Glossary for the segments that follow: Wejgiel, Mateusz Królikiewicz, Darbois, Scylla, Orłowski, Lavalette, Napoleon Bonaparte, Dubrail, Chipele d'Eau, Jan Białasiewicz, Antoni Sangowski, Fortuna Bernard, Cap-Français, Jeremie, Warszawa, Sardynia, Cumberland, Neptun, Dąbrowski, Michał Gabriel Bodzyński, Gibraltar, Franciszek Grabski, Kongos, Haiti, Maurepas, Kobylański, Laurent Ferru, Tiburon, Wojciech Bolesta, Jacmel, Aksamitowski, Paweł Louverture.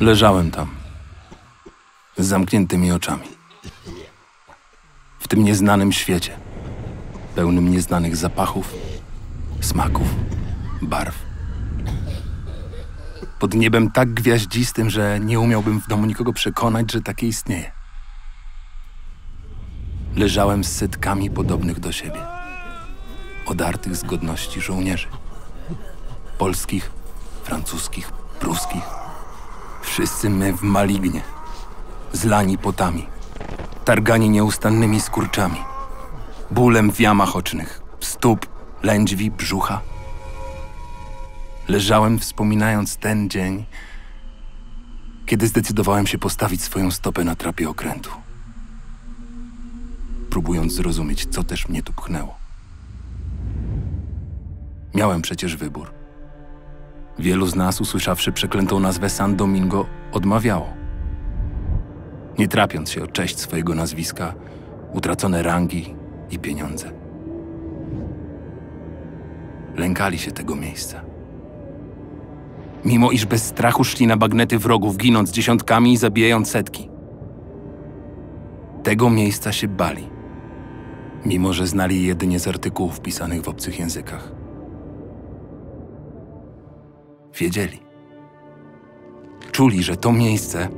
Leżałem tam, z zamkniętymi oczami, w tym nieznanym świecie, pełnym nieznanych zapachów, smaków, barw. Pod niebem tak gwiaździstym, że nie umiałbym w domu nikogo przekonać, że takie istnieje. Leżałem z setkami podobnych do siebie, odartych z godności żołnierzy. Polskich, francuskich, pruskich. Wszyscy my w malignie, zlani potami, targani nieustannymi skurczami, bólem w jamach ocznych, stóp, lędźwi, brzucha. Leżałem wspominając ten dzień, kiedy zdecydowałem się postawić swoją stopę na trapie okrętu. Próbując zrozumieć, co też mnie tu pchnęło. Miałem przecież wybór. Wielu z nas, usłyszawszy przeklętą nazwę San Domingo, odmawiało. Nie trapiąc się o cześć swojego nazwiska, utracone rangi i pieniądze. Lękali się tego miejsca. Mimo iż bez strachu szli na bagnety wrogów, ginąc dziesiątkami i zabijając setki. Tego miejsca się bali, mimo że znali je jedynie z artykułów pisanych w obcych językach. Wiedzieli. Czuli, że to miejsce,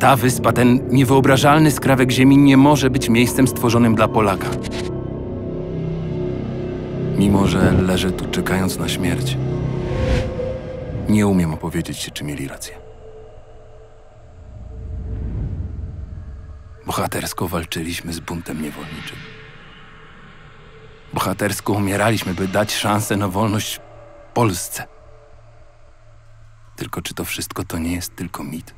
ta wyspa, ten niewyobrażalny skrawek ziemi nie może być miejscem stworzonym dla Polaka. Mimo że leżę tu czekając na śmierć, nie umiem opowiedzieć się, czy mieli rację. Bohatersko walczyliśmy z buntem niewolniczym. Bohatersko umieraliśmy, by dać szansę na wolność Polsce. Tylko czy to wszystko to nie jest tylko mit?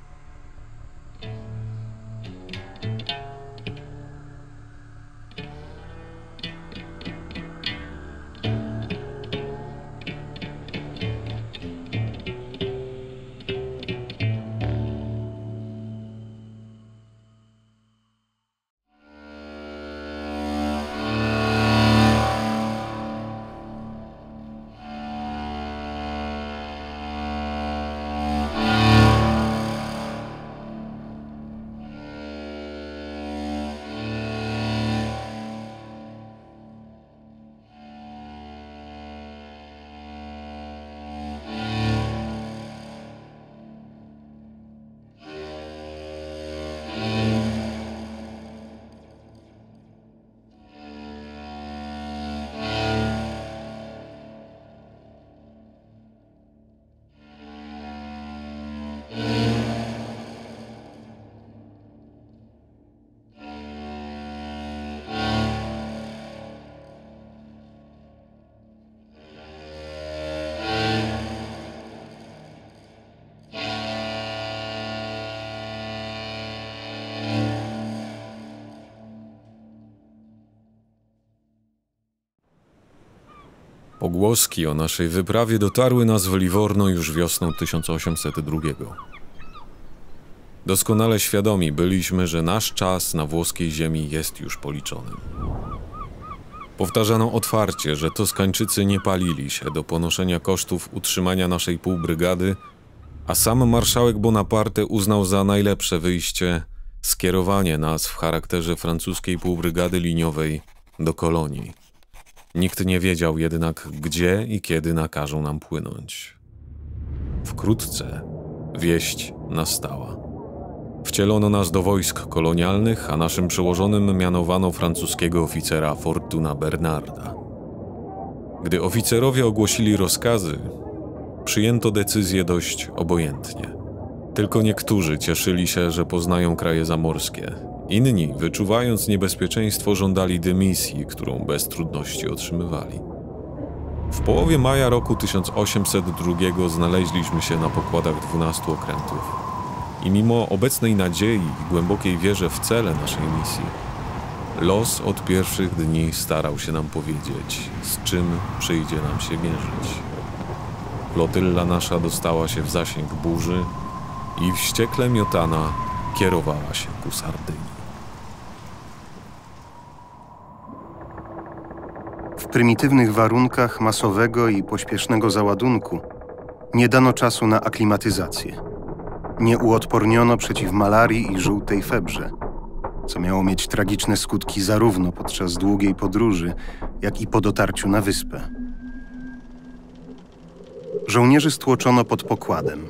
Ogłoski o naszej wyprawie dotarły nas w Livorno już wiosną 1802. Doskonale świadomi byliśmy, że nasz czas na włoskiej ziemi jest już policzony. Powtarzano otwarcie, że Toskańczycy nie palili się do ponoszenia kosztów utrzymania naszej półbrygady, a sam marszałek Bonaparte uznał za najlepsze wyjście skierowanie nas w charakterze francuskiej półbrygady liniowej do kolonii. Nikt nie wiedział jednak, gdzie i kiedy nakażą nam płynąć. Wkrótce wieść nastała. Wcielono nas do wojsk kolonialnych, a naszym przełożonym mianowano francuskiego oficera Fortuna Bernarda. Gdy oficerowie ogłosili rozkazy, przyjęto decyzję dość obojętnie. Tylko niektórzy cieszyli się, że poznają kraje zamorskie. Inni, wyczuwając niebezpieczeństwo, żądali dymisji, którą bez trudności otrzymywali. W połowie maja roku 1802 znaleźliśmy się na pokładach 12 okrętów i mimo obecnej nadziei i głębokiej wierze w cele naszej misji, los od pierwszych dni starał się nam powiedzieć, z czym przyjdzie nam się mierzyć. Flotylla nasza dostała się w zasięg burzy i wściekle miotana kierowała się ku Sardynii. prymitywnych warunkach masowego i pośpiesznego załadunku nie dano czasu na aklimatyzację. Nie uodporniono przeciw malarii i żółtej febrze, co miało mieć tragiczne skutki zarówno podczas długiej podróży, jak i po dotarciu na wyspę. Żołnierzy stłoczono pod pokładem,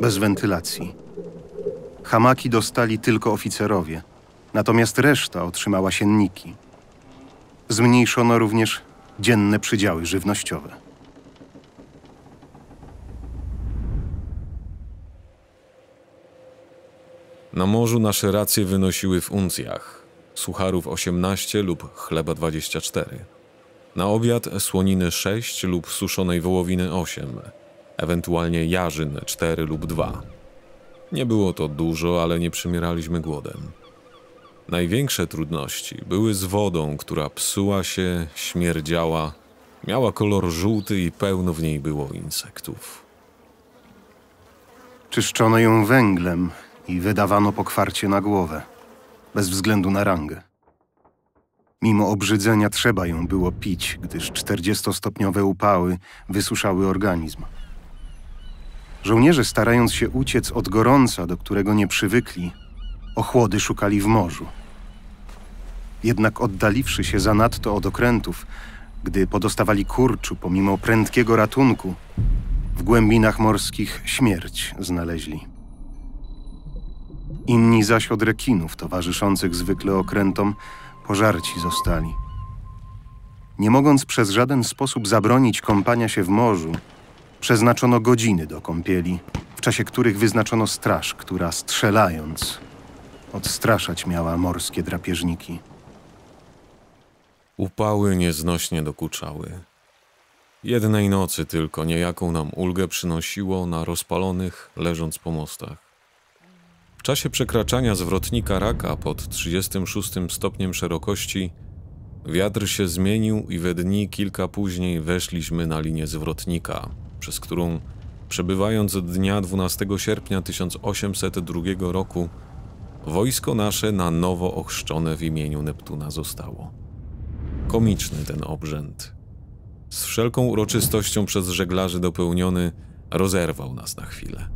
bez wentylacji. Hamaki dostali tylko oficerowie, natomiast reszta otrzymała sienniki. Zmniejszono również dzienne przydziały żywnościowe. Na morzu nasze racje wynosiły w uncjach, sucharów 18 lub chleba 24. Na obiad słoniny 6 lub suszonej wołowiny 8, ewentualnie jarzyn 4 lub 2. Nie było to dużo, ale nie przymieraliśmy głodem. Największe trudności były z wodą, która psuła się, śmierdziała, miała kolor żółty i pełno w niej było insektów. Czyszczono ją węglem i wydawano po kwarcie na głowę, bez względu na rangę. Mimo obrzydzenia trzeba ją było pić, gdyż 40-stopniowe upały wysuszały organizm. Żołnierze, starając się uciec od gorąca, do którego nie przywykli, ochłody szukali w morzu. Jednak oddaliwszy się zanadto od okrętów, gdy podostawali kurczu pomimo prędkiego ratunku, w głębinach morskich śmierć znaleźli. Inni zaś od rekinów towarzyszących zwykle okrętom pożarci zostali. Nie mogąc przez żaden sposób zabronić kąpania się w morzu, przeznaczono godziny do kąpieli, w czasie których wyznaczono straż, która strzelając odstraszać miała morskie drapieżniki. Upały nieznośnie dokuczały. Jednej nocy tylko niejaką nam ulgę przynosiło na rozpalonych, leżąc pomostach. W czasie przekraczania zwrotnika Raca pod 36 stopniem szerokości wiatr się zmienił i we dni kilka później weszliśmy na linię zwrotnika, przez którą, przebywając dnia 12 sierpnia 1802 roku, wojsko nasze na nowo ochrzczone w imieniu Neptuna zostało. Komiczny ten obrzęd. Z wszelką uroczystością przez żeglarzy dopełniony, rozerwał nas na chwilę.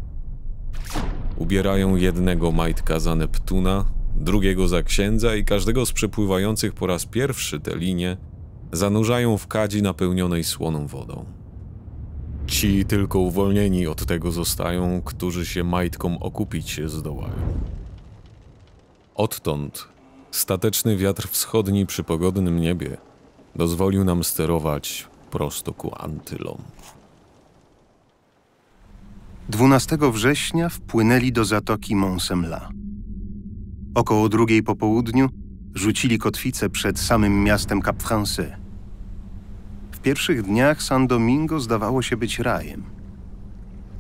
Ubierają jednego majtka za Neptuna, drugiego za księdza i każdego z przepływających po raz pierwszy te linie zanurzają w kadzi napełnionej słoną wodą. Ci tylko uwolnieni od tego zostają, którzy się majtkom okupić zdołają. Odtąd stateczny wiatr wschodni przy pogodnym niebie dozwolił nam sterować prosto ku Antylom. 12 września wpłynęli do zatoki Mont-Sem-la. Około 2 po południu rzucili kotwicę przed samym miastem Cap-Français. W pierwszych dniach San Domingo zdawało się być rajem.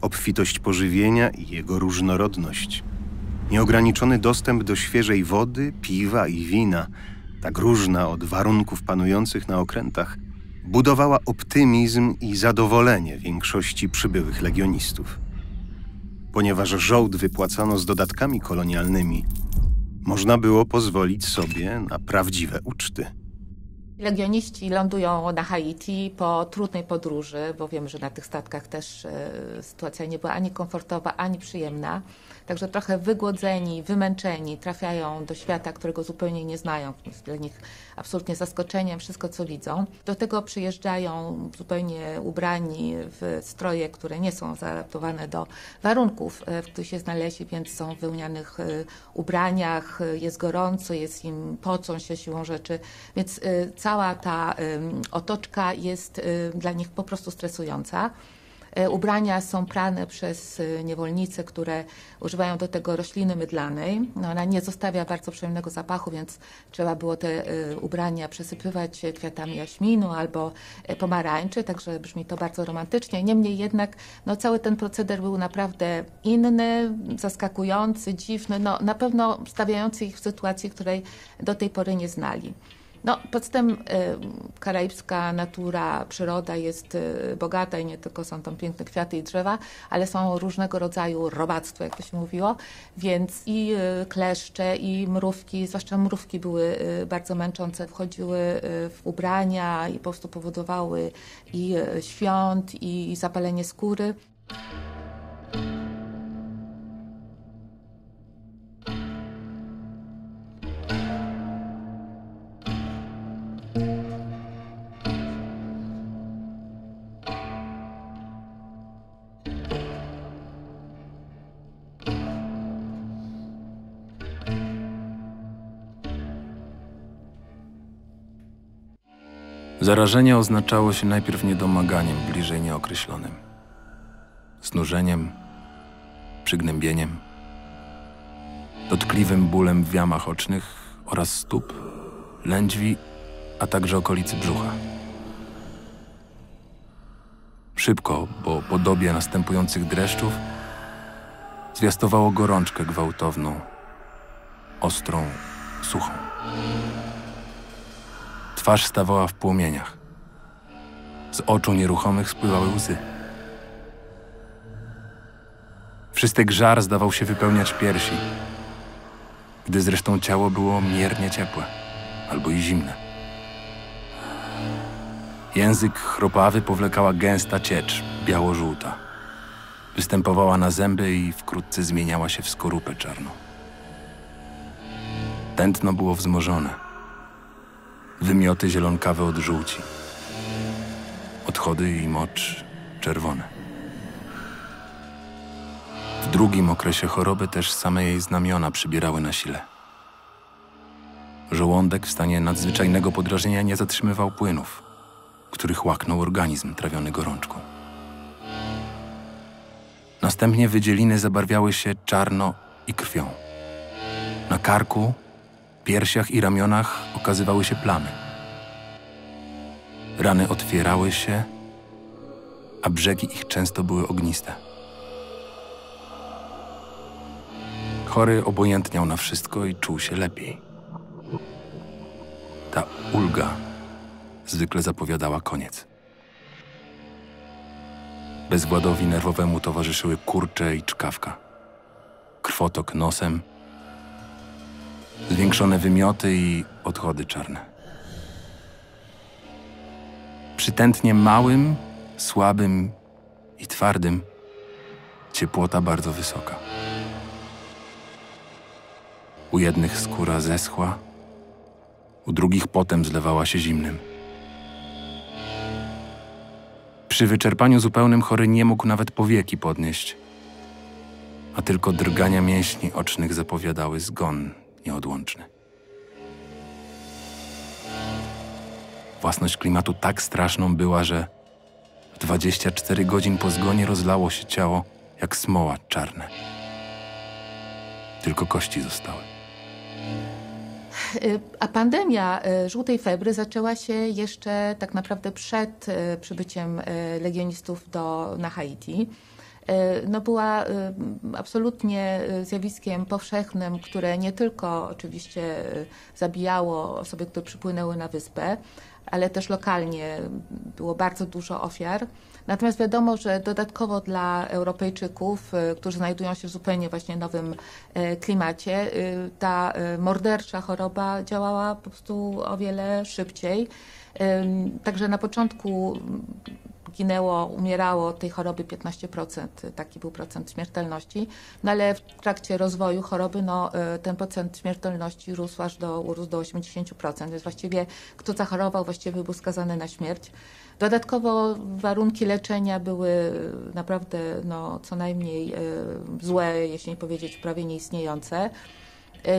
Obfitość pożywienia i jego różnorodność, nieograniczony dostęp do świeżej wody, piwa i wina, tak różna od warunków panujących na okrętach, budowała optymizm i zadowolenie większości przybyłych legionistów. Ponieważ żołd wypłacano z dodatkami kolonialnymi, można było pozwolić sobie na prawdziwe uczty. Legioniści lądują na Haiti po trudnej podróży, bo wiem, że na tych statkach też sytuacja nie była ani komfortowa, ani przyjemna. Także trochę wygłodzeni, wymęczeni, trafiają do świata, którego zupełnie nie znają. Jest dla nich absolutnie zaskoczeniem wszystko, co widzą. Do tego przyjeżdżają zupełnie ubrani w stroje, które nie są zaadaptowane do warunków, w których się znaleźli, więc są w wełnianych ubraniach, jest gorąco, jest im, pocą się siłą rzeczy, więc cała ta otoczka jest dla nich po prostu stresująca. Ubrania są prane przez niewolnice, które używają do tego rośliny mydlanej. No, ona nie zostawia bardzo przyjemnego zapachu, więc trzeba było te ubrania przesypywać kwiatami jaśminu albo pomarańczy, także brzmi to bardzo romantycznie. Niemniej jednak no, cały ten proceder był naprawdę inny, zaskakujący, dziwny, no, na pewno stawiający ich w sytuacji, której do tej pory nie znali. No, pod tym karaibska natura, przyroda jest bogata i nie tylko są tam piękne kwiaty i drzewa, ale są różnego rodzaju robactwo, jak to się mówiło, więc i kleszcze, i mrówki, zwłaszcza mrówki były bardzo męczące, wchodziły w ubrania i po prostu powodowały i świąt, i zapalenie skóry. Zarażenie oznaczało się najpierw niedomaganiem bliżej nieokreślonym, znużeniem, przygnębieniem, dotkliwym bólem w jamach ocznych oraz stóp, lędźwi, a także okolicy brzucha. Szybko, bo po dobie następujących dreszczów, zwiastowało gorączkę gwałtowną, ostrą, suchą. Twarz stawała w płomieniach. Z oczu nieruchomych spływały łzy. Wszystek żar zdawał się wypełniać piersi, gdy zresztą ciało było miernie ciepłe albo i zimne. Język chropawy powlekała gęsta ciecz, biało-żółta. Występowała na zęby i wkrótce zmieniała się w skorupę czarną. Tętno było wzmożone. Wymioty zielonkawe od żółci. Odchody i mocz czerwone. W drugim okresie choroby też same jej znamiona przybierały na sile. Żołądek w stanie nadzwyczajnego podrażnienia nie zatrzymywał płynów, których łaknął organizm trawiony gorączką. Następnie wydzieliny zabarwiały się czarno i krwią. Na karku, piersiach i ramionach okazywały się plamy. Rany otwierały się, a brzegi ich często były ogniste. Chory obojętniał na wszystko i czuł się lepiej. Ta ulga zwykle zapowiadała koniec. Bezgładowi nerwowemu towarzyszyły kurcze i czkawka, krwotok nosem, zwiększone wymioty i odchody czarne. Przytętnie małym, słabym i twardym, ciepłota bardzo wysoka. U jednych skóra zeschła, u drugich potem zlewała się zimnym. Przy wyczerpaniu zupełnym chory nie mógł nawet powieki podnieść, a tylko drgania mięśni ocznych zapowiadały zgon nieodłączny. Własność klimatu tak straszną była, że w 24 godzin po zgonie rozlało się ciało jak smoła czarne. Tylko kości zostały. A pandemia żółtej febry zaczęła się jeszcze tak naprawdę przed przybyciem legionistów na Haiti. No, była absolutnie zjawiskiem powszechnym, które nie tylko oczywiście zabijało osoby, które przypłynęły na wyspę, ale też lokalnie było bardzo dużo ofiar. Natomiast wiadomo, że dodatkowo dla Europejczyków, którzy znajdują się w zupełnie właśnie nowym klimacie, ta mordercza choroba działała po prostu o wiele szybciej. Także na początku ginęło, umierało od tej choroby 15%, taki był procent śmiertelności, no ale w trakcie rozwoju choroby ten procent śmiertelności rósł aż urósł do 80%, więc właściwie kto zachorował, właściwie był skazany na śmierć. Dodatkowo warunki leczenia były naprawdę co najmniej złe, jeśli nie powiedzieć prawie nieistniejące.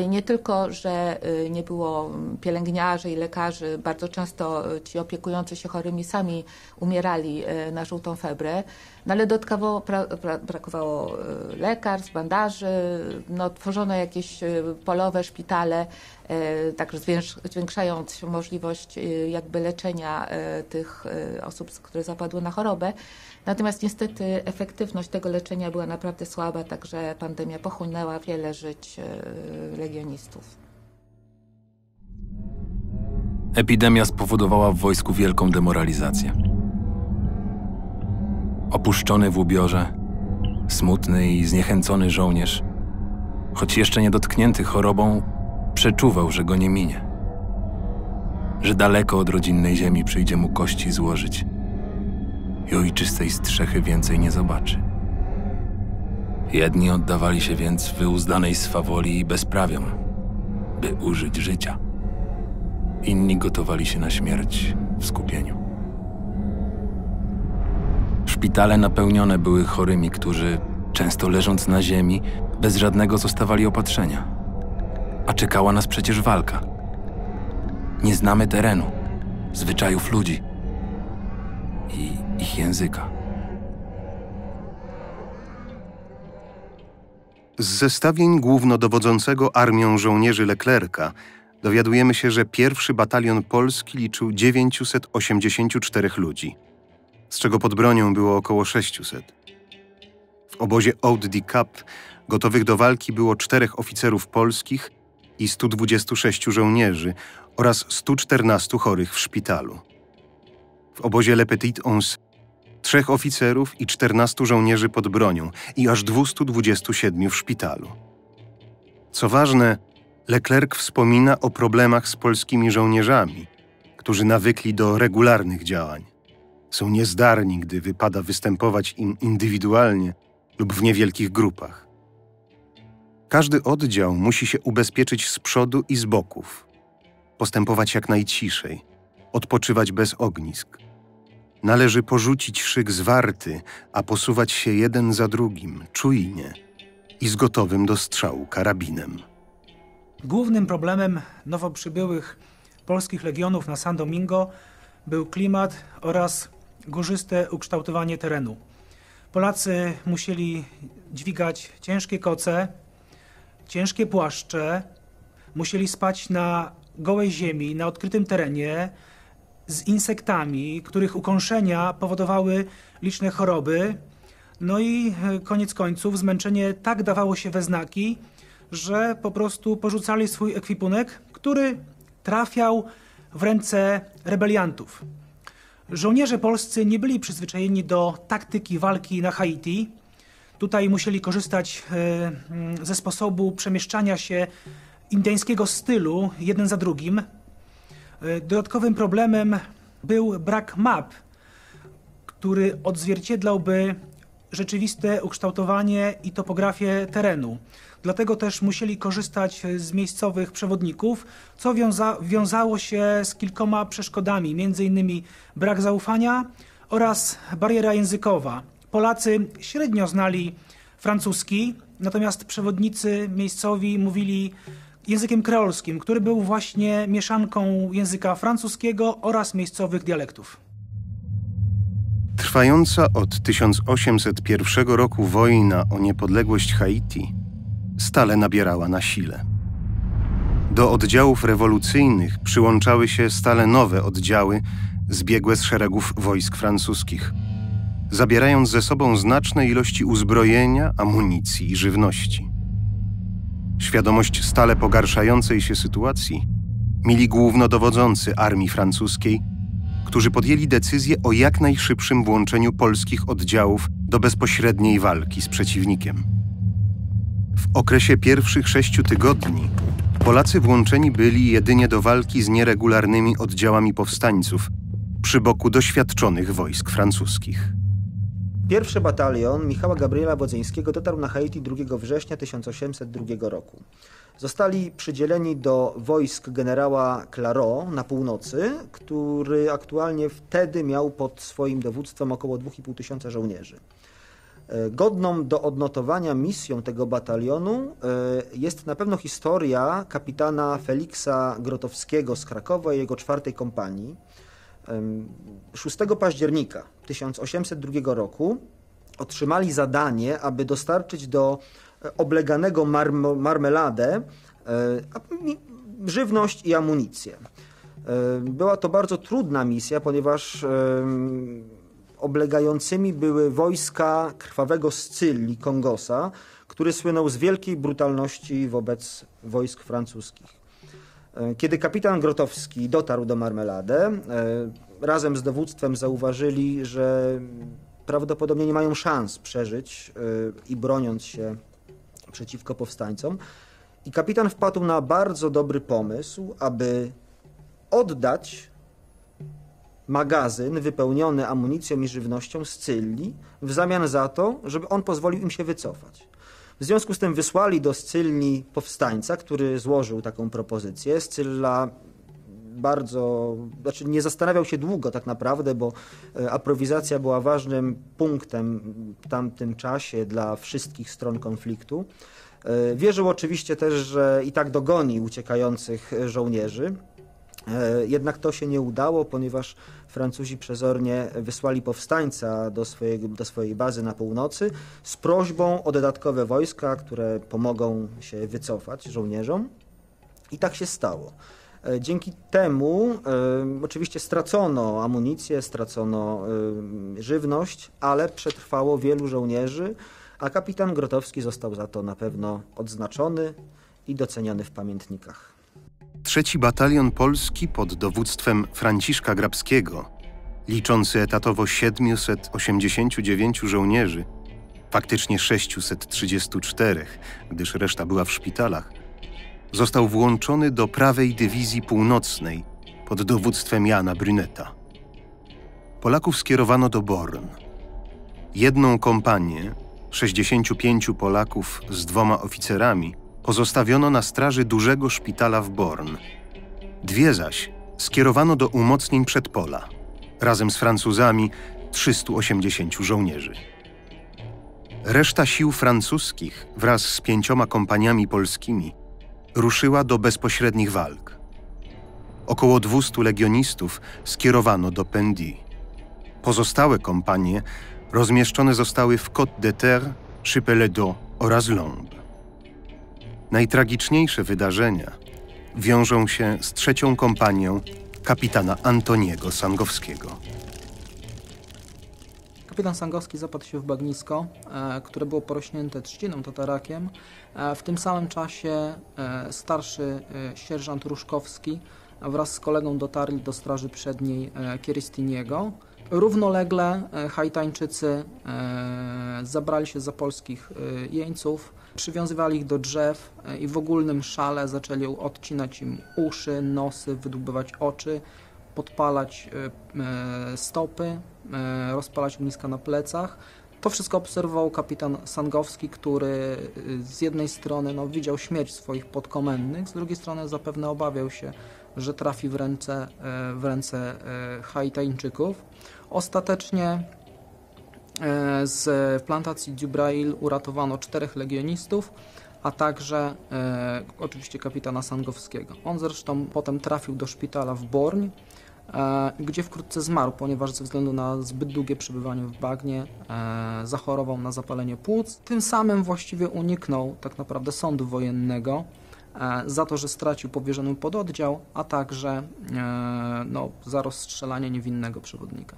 Nie tylko, że nie było pielęgniarzy i lekarzy, bardzo często ci opiekujący się chorymi sami umierali na żółtą febrę, ale dodatkowo brakowało lekarstw, bandaży, tworzono jakieś polowe szpitale, także zwiększając możliwość jakby leczenia tych osób, które zapadły na chorobę. Natomiast niestety efektywność tego leczenia była naprawdę słaba, także pandemia pochłonęła wiele żyć legionistów. Epidemia spowodowała w wojsku wielką demoralizację. Opuszczony w ubiorze, smutny i zniechęcony żołnierz, choć jeszcze nie dotknięty chorobą, przeczuwał, że go nie minie. Że daleko od rodzinnej ziemi przyjdzie mu kości złożyć i ojczystej strzechy więcej nie zobaczy. Jedni oddawali się więc wyuzdanej swawoli i bezprawiom, by użyć życia. Inni gotowali się na śmierć w skupieniu. Szpitale napełnione były chorymi, którzy, często leżąc na ziemi, bez żadnego zostawali opatrzenia. A czekała nas przecież walka. Nie znamy terenu, zwyczajów ludzi i ich języka. Z zestawień głównodowodzącego armią żołnierzy Leclerca dowiadujemy się, że pierwszy batalion Polski liczył 984 ludzi, z czego pod bronią było około 600. W obozie Haut Cap gotowych do walki było 4 oficerów polskich i 126 żołnierzy oraz 114 chorych w szpitalu. W obozie Le Petit Onze 3 oficerów i 14 żołnierzy pod bronią i aż 227 w szpitalu. Co ważne, Leclerc wspomina o problemach z polskimi żołnierzami, którzy nawykli do regularnych działań. Są niezdarni, gdy wypada występować im indywidualnie lub w niewielkich grupach. Każdy oddział musi się ubezpieczyć z przodu i z boków, postępować jak najciszej, odpoczywać bez ognisk. Należy porzucić szyk zwarty, a posuwać się jeden za drugim, czujnie i z gotowym do strzału karabinem. Głównym problemem nowo przybyłych polskich legionów na San Domingo był klimat oraz górzyste ukształtowanie terenu. Polacy musieli dźwigać ciężkie koce, ciężkie płaszcze, musieli spać na gołej ziemi, na odkrytym terenie, z insektami, których ukąszenia powodowały liczne choroby. No i koniec końców zmęczenie tak dawało się we znaki, że po prostu porzucali swój ekwipunek, który trafiał w ręce rebeliantów. Żołnierze polscy nie byli przyzwyczajeni do taktyki walki na Haiti. Tutaj musieli korzystać ze sposobu przemieszczania się indyjskiego stylu, jeden za drugim. Dodatkowym problemem był brak map, który odzwierciedlałby rzeczywiste ukształtowanie i topografię terenu. Dlatego też musieli korzystać z miejscowych przewodników, co wiązało się z kilkoma przeszkodami, m.in. brak zaufania oraz bariera językowa. Polacy średnio znali francuski, natomiast przewodnicy miejscowi mówili językiem kreolskim, który był właśnie mieszanką języka francuskiego oraz miejscowych dialektów. Trwająca od 1801 roku wojna o niepodległość Haiti stale nabierała na sile. Do oddziałów rewolucyjnych przyłączały się stale nowe oddziały zbiegłe z szeregów wojsk francuskich, zabierając ze sobą znaczne ilości uzbrojenia, amunicji i żywności. Świadomość stale pogarszającej się sytuacji mieli głównodowodzący armii francuskiej, którzy podjęli decyzję o jak najszybszym włączeniu polskich oddziałów do bezpośredniej walki z przeciwnikiem. W okresie pierwszych 6 tygodni Polacy włączeni byli jedynie do walki z nieregularnymi oddziałami powstańców przy boku doświadczonych wojsk francuskich. Pierwszy batalion Michała Gabriela Bodzyńskiego dotarł na Haiti 2 września 1802 roku. Zostali przydzieleni do wojsk generała Claro na północy, który aktualnie wtedy miał pod swoim dowództwem około 2500 żołnierzy. Godną do odnotowania misją tego batalionu jest na pewno historia kapitana Feliksa Grotowskiego z Krakowa i jego 4. kompanii. 6 października 1802 roku otrzymali zadanie, aby dostarczyć do obleganego Marmelade żywność i amunicję. Była to bardzo trudna misja, ponieważ oblegającymi były wojska krwawego Scylli, Kongosa, który słynął z wielkiej brutalności wobec wojsk francuskich. Kiedy kapitan Grotowski dotarł do Marmelade, razem z dowództwem zauważyli, że prawdopodobnie nie mają szans przeżyć i broniąc się przeciwko powstańcom. I kapitan wpadł na bardzo dobry pomysł, aby oddać magazyn wypełniony amunicją i żywnością Scylli w zamian za to, żeby on pozwolił im się wycofać. W związku z tym wysłali do Scylli powstańca, który złożył taką propozycję. Scylla nie zastanawiał się długo tak naprawdę, bo aprowizacja była ważnym punktem w tamtym czasie dla wszystkich stron konfliktu. Wierzył oczywiście też, że i tak dogoni uciekających żołnierzy. Jednak to się nie udało, ponieważ Francuzi przezornie wysłali powstańca do swojej bazy na północy z prośbą o dodatkowe wojska, które pomogą się wycofać żołnierzom. I tak się stało. Dzięki temu oczywiście stracono amunicję, stracono żywność, ale przetrwało wielu żołnierzy, a kapitan Grotowski został za to na pewno odznaczony i doceniony w pamiętnikach. 3. Batalion Polski pod dowództwem Franciszka Grabskiego, liczący etatowo 789 żołnierzy, faktycznie 634, gdyż reszta była w szpitalach, został włączony do prawej dywizji północnej pod dowództwem Jana Bruneta. Polaków skierowano do Born. Jedną kompanię, 65 Polaków z 2 oficerami, pozostawiono na straży dużego szpitala w Born. 2 zaś skierowano do umocnień przedpola, razem z Francuzami 380 żołnierzy. Reszta sił francuskich wraz z 5 kompaniami polskimi ruszyła do bezpośrednich walk. Około 200 legionistów skierowano do Pendy. Pozostałe kompanie rozmieszczone zostały w Côte de Terre, Chipele d'Eau oraz Lomb. Najtragiczniejsze wydarzenia wiążą się z 3. kompanią kapitana Antoniego Sangowskiego. Kapitan Sangowski zapadł się w bagnisko, które było porośnięte trzciną, tatarakiem. W tym samym czasie starszy sierżant Różkowski wraz z kolegą dotarli do straży przedniej Kierystiniego. Równolegle Haitańczycy zabrali się za polskich jeńców, przywiązywali ich do drzew i w ogólnym szale zaczęli odcinać im uszy, nosy, wydłubywać oczy, podpalać stopy, rozpalać ogniska na plecach. To wszystko obserwował kapitan Sangowski, który z jednej strony widział śmierć swoich podkomendnych, z drugiej strony zapewne obawiał się, że trafi w ręce Haitańczyków. Ostatecznie z plantacji Dubrail uratowano 4 legionistów, a także oczywiście kapitana Sangowskiego. On zresztą potem trafił do szpitala w Borń, gdzie wkrótce zmarł, ponieważ ze względu na zbyt długie przebywanie w bagnie zachorował na zapalenie płuc. Tym samym właściwie uniknął tak naprawdę sądu wojennego za to, że stracił powierzony pododdział, a także za rozstrzelanie niewinnego przewodnika.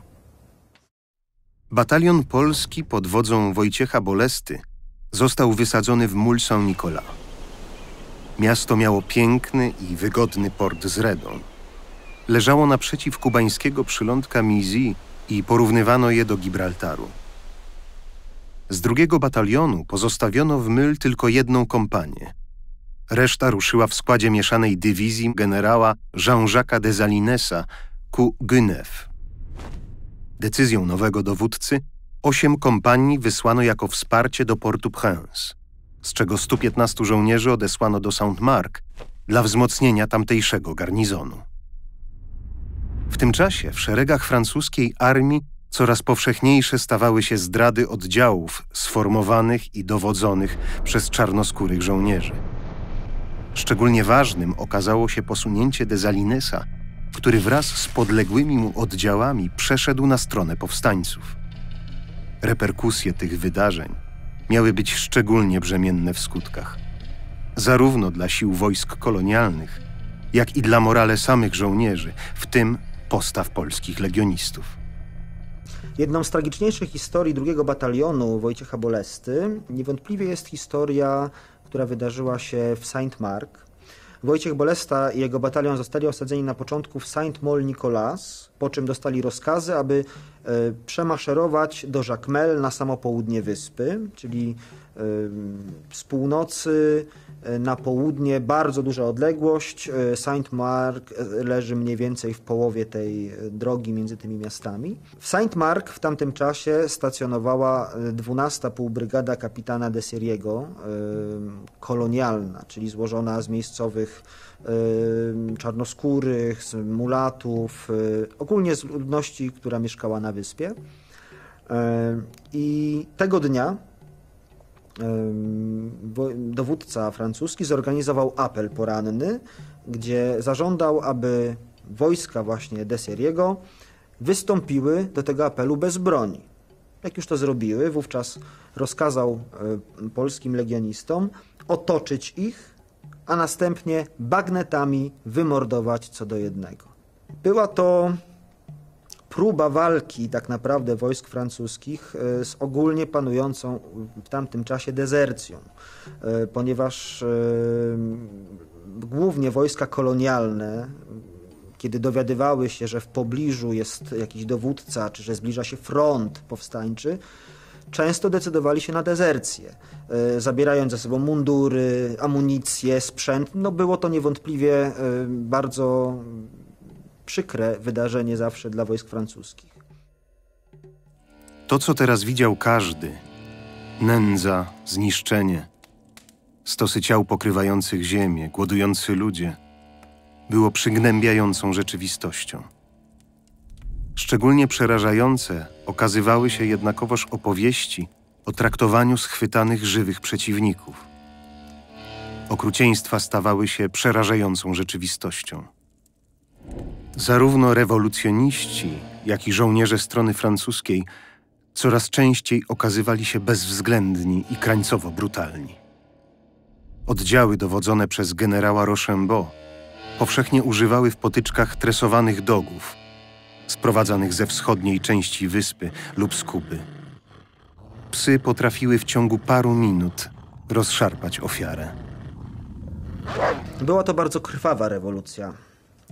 Batalion Polski pod wodzą Wojciecha Bolesty został wysadzony w Mont-Sem-la. Miasto miało piękny i wygodny port z redą. Leżało naprzeciw kubańskiego przylądka Mizi i porównywano je do Gibraltaru. Z 2. batalionu pozostawiono w Myl tylko 1 kompanię. Reszta ruszyła w składzie mieszanej dywizji generała Jean-Jacques'a Dessalinesa ku Genève. Decyzją nowego dowódcy 8 kompanii wysłano jako wsparcie do Port-au-Prince, z czego 115 żołnierzy odesłano do Saint-Marc dla wzmocnienia tamtejszego garnizonu. W tym czasie w szeregach francuskiej armii coraz powszechniejsze stawały się zdrady oddziałów sformowanych i dowodzonych przez czarnoskórych żołnierzy. Szczególnie ważnym okazało się posunięcie Dessalinesa, który wraz z podległymi mu oddziałami przeszedł na stronę powstańców. Reperkusje tych wydarzeń miały być szczególnie brzemienne w skutkach, zarówno dla sił wojsk kolonialnych, jak i dla morale samych żołnierzy, w tym postaw polskich legionistów. Jedną z tragiczniejszych historii 2. batalionu Wojciecha Bolesty niewątpliwie jest historia, która wydarzyła się w Saint-Marc. Wojciech Bolesta i jego batalion zostali osadzeni na początku w Saint-Mol-Nicolas, po czym dostali rozkazy, aby przemaszerować do Jacmel na samo południe wyspy, czyli z północy na południe bardzo duża odległość. Saint-Marc leży mniej więcej w połowie tej drogi między tymi miastami. W Saint-Marc w tamtym czasie stacjonowała 12. półbrygada kapitana Desiriego, kolonialna, czyli złożona z miejscowych czarnoskórych, z mulatów, ogólnie z ludności, która mieszkała na wyspie. I tego dnia dowódca francuski zorganizował apel poranny, gdzie zażądał, aby wojska właśnie Desiriego wystąpiły do tego apelu bez broni. Jak już to zrobiły, wówczas rozkazał polskim legionistom otoczyć ich, a następnie bagnetami wymordować co do jednego. Była to próba walki tak naprawdę wojsk francuskich z ogólnie panującą w tamtym czasie dezercją, ponieważ głównie wojska kolonialne, kiedy dowiadywały się, że w pobliżu jest jakiś dowódca, czy że zbliża się front powstańczy, często decydowali się na dezercję, zabierając ze sobą mundury, amunicję, sprzęt. No było to niewątpliwie bardzo przykre wydarzenie zawsze dla wojsk francuskich. To, co teraz widział każdy, nędza, zniszczenie, stosy ciał pokrywających ziemię, głodujący ludzie, było przygnębiającą rzeczywistością. Szczególnie przerażające okazywały się jednakowoż opowieści o traktowaniu schwytanych żywych przeciwników. Okrucieństwa stawały się przerażającą rzeczywistością. Zarówno rewolucjoniści, jak i żołnierze strony francuskiej coraz częściej okazywali się bezwzględni i krańcowo brutalni. Oddziały dowodzone przez generała Rochambeau powszechnie używały w potyczkach tresowanych dogów, sprowadzanych ze wschodniej części wyspy lub z Kuby. Psy potrafiły w ciągu paru minut rozszarpać ofiarę. Była to bardzo krwawa rewolucja.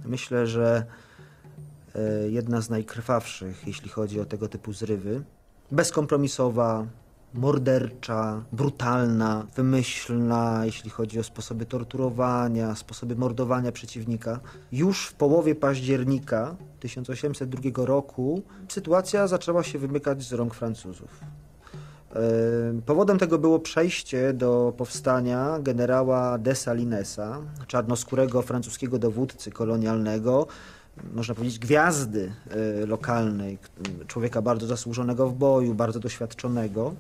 Myślę, że jedna z najkrwawszych, jeśli chodzi o tego typu zrywy. Bezkompromisowa, mordercza, brutalna, wymyślna, jeśli chodzi o sposoby torturowania, sposoby mordowania przeciwnika. Już w połowie października 1802 roku sytuacja zaczęła się wymykać z rąk Francuzów. Powodem tego było przejście do powstania generała Dessalinesa, czarnoskórego francuskiego dowódcy kolonialnego, można powiedzieć gwiazdy lokalnej, człowieka bardzo zasłużonego w boju, bardzo doświadczonego,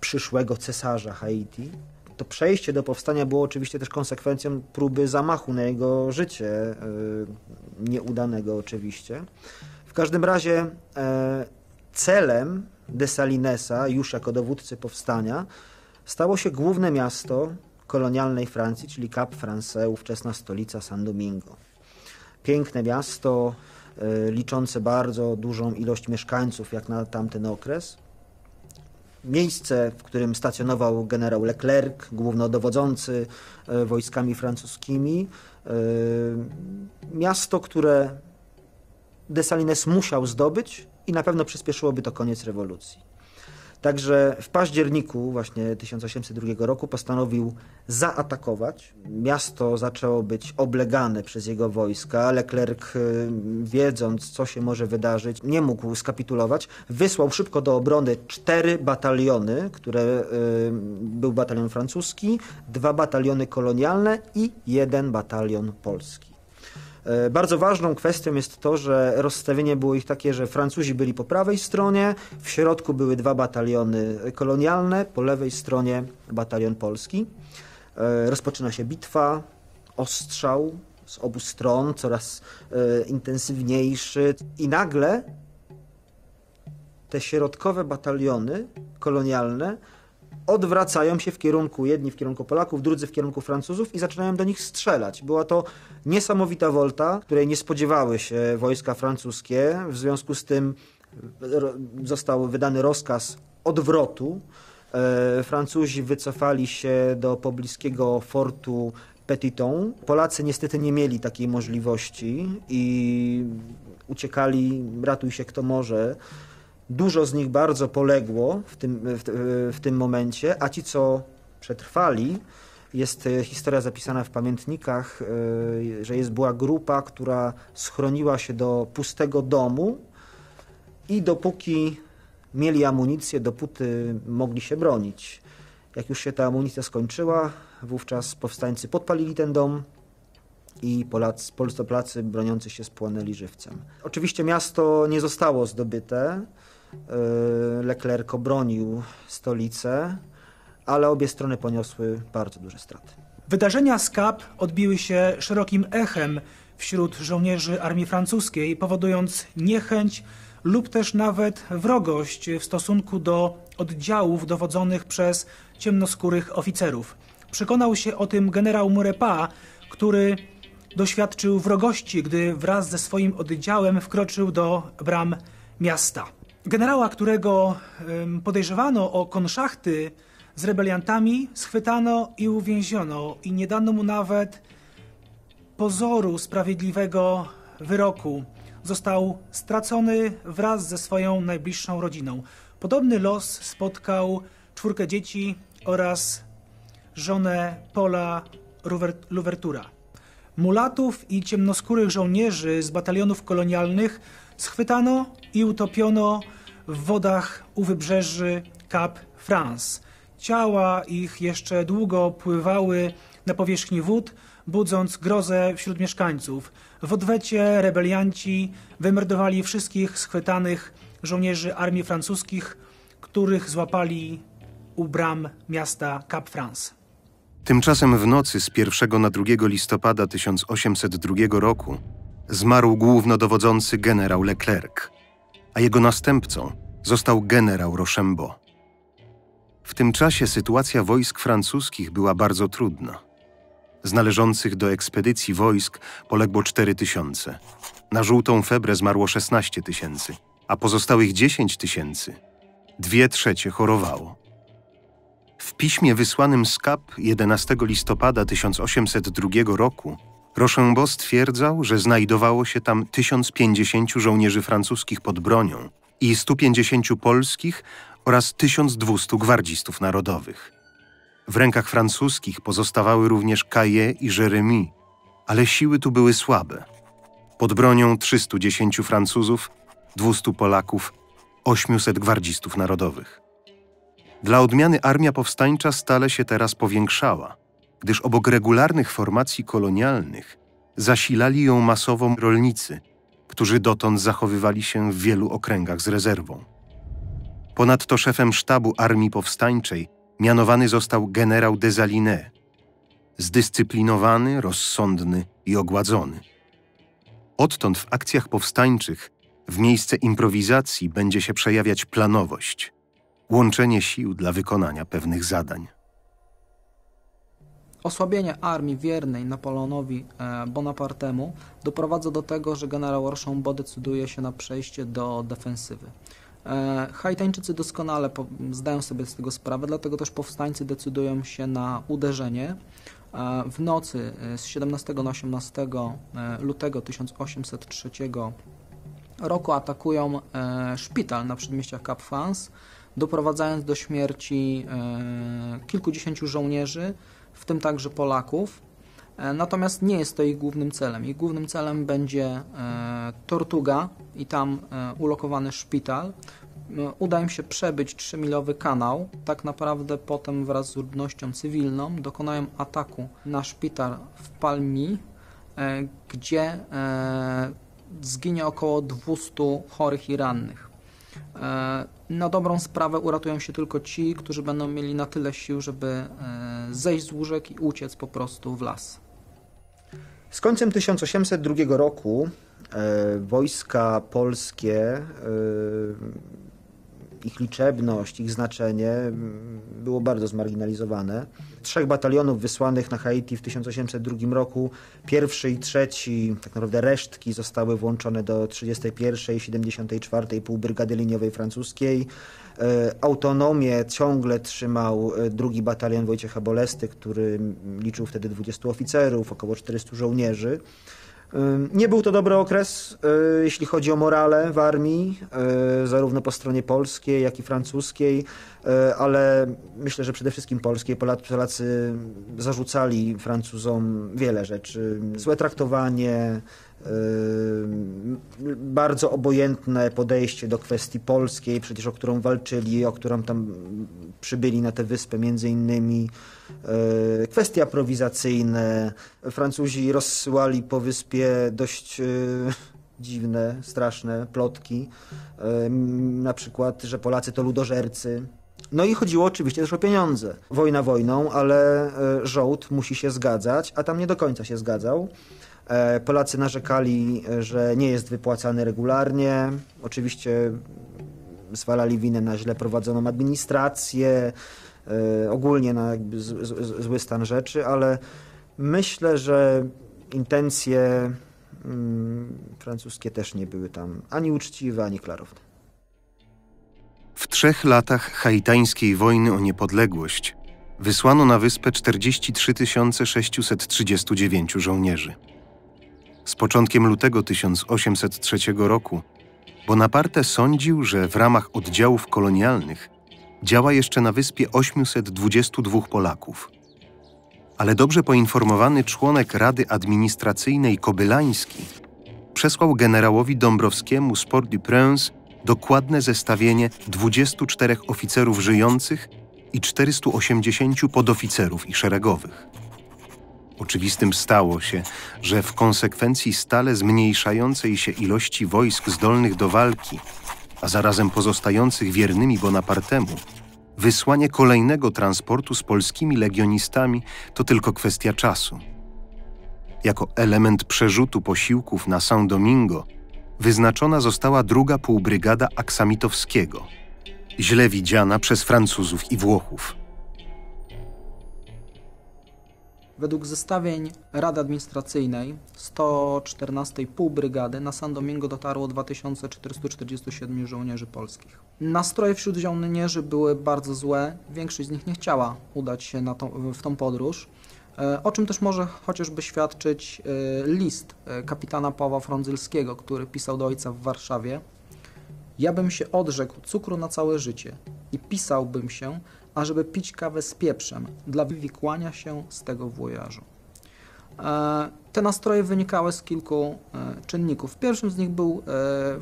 przyszłego cesarza Haiti. To przejście do powstania było oczywiście też konsekwencją próby zamachu na jego życie, nieudanego oczywiście. W każdym razie celem Dessalinesa, już jako dowódcy powstania, stało się główne miasto kolonialnej Francji, czyli Cap-Français, ówczesna stolica San Domingo. Piękne miasto, liczące bardzo dużą ilość mieszkańców jak na tamten okres. Miejsce, w którym stacjonował generał Leclerc, głównodowodzący wojskami francuskimi. Miasto, które Dessalines musiał zdobyć, i na pewno przyspieszyłoby to koniec rewolucji. Także w październiku właśnie 1802 roku postanowił zaatakować. Miasto zaczęło być oblegane przez jego wojska. Leclerc, wiedząc, co się może wydarzyć, nie mógł skapitulować. Wysłał szybko do obrony 4 bataliony, które był batalion francuski, 2 bataliony kolonialne i 1 batalion polski. Bardzo ważną kwestią jest to, że rozstawienie było ich takie, że Francuzi byli po prawej stronie, w środku były 2 bataliony kolonialne, po lewej stronie batalion polski. Rozpoczyna się bitwa, ostrzał z obu stron, coraz intensywniejszy i nagle te środkowe bataliony kolonialne odwracają się w kierunku, jedni w kierunku Polaków, drudzy w kierunku Francuzów i zaczynają do nich strzelać. Była to niesamowita wolta, której nie spodziewały się wojska francuskie. W związku z tym został wydany rozkaz odwrotu. Francuzi wycofali się do pobliskiego fortu Petiton. Polacy niestety nie mieli takiej możliwości i uciekali, ratuj się kto może. Dużo z nich bardzo poległo w tym momencie, a ci, co przetrwali, jest historia zapisana w pamiętnikach, że była grupa, która schroniła się do pustego domu i dopóki mieli amunicję, dopóty mogli się bronić. Jak już się ta amunicja skończyła, wówczas powstańcy podpalili ten dom i Polacy broniący się spłonęli żywcem. Oczywiście miasto nie zostało zdobyte. Leclerc obronił stolicę, ale obie strony poniosły bardzo duże straty. Wydarzenia z Cap odbiły się szerokim echem wśród żołnierzy armii francuskiej, powodując niechęć lub też nawet wrogość w stosunku do oddziałów dowodzonych przez ciemnoskórych oficerów. Przekonał się o tym generał Maurepas, który doświadczył wrogości, gdy wraz ze swoim oddziałem wkroczył do bram miasta. Generała, którego podejrzewano o konszachty z rebeliantami, schwytano i uwięziono i nie dano mu nawet pozoru sprawiedliwego wyroku. Został stracony wraz ze swoją najbliższą rodziną. Podobny los spotkał czwórkę dzieci oraz żonę Paula Louvertura. Mulatów i ciemnoskórych żołnierzy z batalionów kolonialnych schwytano i utopiono w wodach u wybrzeży Cap-France. Ciała ich jeszcze długo pływały na powierzchni wód, budząc grozę wśród mieszkańców. W odwecie rebelianci wymordowali wszystkich schwytanych żołnierzy armii francuskich, których złapali u bram miasta Cap-France. Tymczasem w nocy z 1 na 2 listopada 1802 roku zmarł głównodowodzący generał Leclerc, a jego następcą został generał Rochambeau. W tym czasie sytuacja wojsk francuskich była bardzo trudna. Z należących do ekspedycji wojsk poległo 4000. Na żółtą febrę zmarło 16 000, a pozostałych 10 000, 2/3 chorowało. W piśmie wysłanym z Cap 11 listopada 1802 roku Rochambeau stwierdzał, że znajdowało się tam 1050 żołnierzy francuskich pod bronią i 150 polskich oraz 1200 gwardzistów narodowych. W rękach francuskich pozostawały również Caillet i Jeremie, ale siły tu były słabe. Pod bronią 310 Francuzów, 200 Polaków, 800 gwardzistów narodowych. Dla odmiany armia powstańcza stale się teraz powiększała, gdyż obok regularnych formacji kolonialnych zasilali ją masowo rolnicy, którzy dotąd zachowywali się w wielu okręgach z rezerwą. Ponadto szefem sztabu armii powstańczej mianowany został generał Dessalines, zdyscyplinowany, rozsądny i ogładzony. Odtąd w akcjach powstańczych w miejsce improwizacji będzie się przejawiać planowość, łączenie sił dla wykonania pewnych zadań. Osłabienie armii wiernej Napoleonowi Bonapartemu doprowadza do tego, że generał Rochambeau decyduje się na przejście do defensywy. Haitańczycy doskonale zdają sobie z tego sprawę, dlatego też powstańcy decydują się na uderzenie. W nocy z 17 na 18 lutego 1803 roku atakują szpital na przedmieściach Cap-France, doprowadzając do śmierci kilkudziesięciu żołnierzy, w tym także Polaków. Natomiast nie jest to ich głównym celem. Ich głównym celem będzie Tortuga i tam ulokowany szpital. Uda im się przebyć 3-milowy kanał. Tak naprawdę potem wraz z ludnością cywilną dokonają ataku na szpital w Palmi, gdzie zginie około 200 chorych i rannych. Na dobrą sprawę uratują się tylko ci, którzy będą mieli na tyle sił, żeby zejść z łóżek i uciec po prostu w las. Z końcem 1802 roku wojska polskie ich liczebność, ich znaczenie było bardzo zmarginalizowane. 3 batalionów wysłanych na Haiti w 1802 roku, pierwszy i trzeci, tak naprawdę resztki, zostały włączone do 31. i 74. półbrygady liniowej francuskiej. Autonomię ciągle trzymał 2 batalion Wojciecha Bolesty, który liczył wtedy 20 oficerów, około 400 żołnierzy. Nie był to dobry okres, jeśli chodzi o morale w armii, zarówno po stronie polskiej, jak i francuskiej, ale myślę, że przede wszystkim polskiej. Polacy zarzucali Francuzom wiele rzeczy. Złe traktowanie, bardzo obojętne podejście do kwestii polskiej, przecież o którą walczyli, o którą tam przybyli na tę wyspę między innymi. Kwestie aprowizacyjne. Francuzi rozsyłali po wyspie dość dziwne, straszne plotki. Na przykład, że Polacy to ludożercy. No i chodziło oczywiście też o pieniądze. Wojna wojną, ale żołd musi się zgadzać, a tam nie do końca się zgadzał. Polacy narzekali, że nie jest wypłacany regularnie. Oczywiście zwalali winę na źle prowadzoną administrację, ogólnie na jakby zły stan rzeczy, ale myślę, że intencje francuskie też nie były tam ani uczciwe, ani klarowne. W 3 latach haitańskiej wojny o niepodległość wysłano na wyspę 43 639 żołnierzy. Z początkiem lutego 1803 roku Bonaparte sądził, że w ramach oddziałów kolonialnych działa jeszcze na wyspie 822 Polaków. Ale dobrze poinformowany członek Rady Administracyjnej Kobylański przesłał generałowi Dąbrowskiemu z Port-du-Prince dokładne zestawienie 24 oficerów żyjących i 480 podoficerów i szeregowych. Oczywistym stało się, że w konsekwencji stale zmniejszającej się ilości wojsk zdolnych do walki, a zarazem pozostających wiernymi Bonapartemu, wysłanie kolejnego transportu z polskimi legionistami to tylko kwestia czasu. Jako element przerzutu posiłków na San Domingo wyznaczona została 2. półbrygada Aksamitowskiego, źle widziana przez Francuzów i Włochów. Według zestawień Rady Administracyjnej 114 półbrygady na San Domingo dotarło 2447 żołnierzy polskich. Nastroje wśród żołnierzy były bardzo złe, większość z nich nie chciała udać się na w tą podróż, o czym też może chociażby świadczyć list kapitana Pawła Frądzylskiego, który pisał do ojca w Warszawie. Ja bym się odrzekł cukru na całe życie i pisałbym się, ażeby pić kawę z pieprzem dla wywikłania się z tego wojażu. Te nastroje wynikały z kilku czynników. Pierwszym z nich był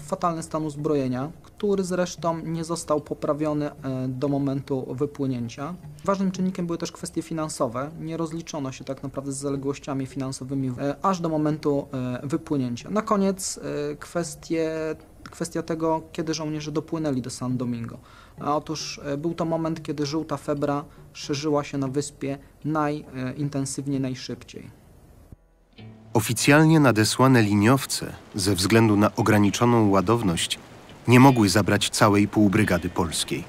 fatalny stan uzbrojenia, który zresztą nie został poprawiony do momentu wypłynięcia. Ważnym czynnikiem były też kwestie finansowe. Nie rozliczono się tak naprawdę z zaległościami finansowymi aż do momentu wypłynięcia. Na koniec kwestia tego, kiedy żołnierze dopłynęli do San Domingo. Otóż był to moment, kiedy żółta febra szerzyła się na wyspie najintensywniej, najszybciej. Oficjalnie nadesłane liniowce, ze względu na ograniczoną ładowność, nie mogły zabrać całej półbrygady polskiej.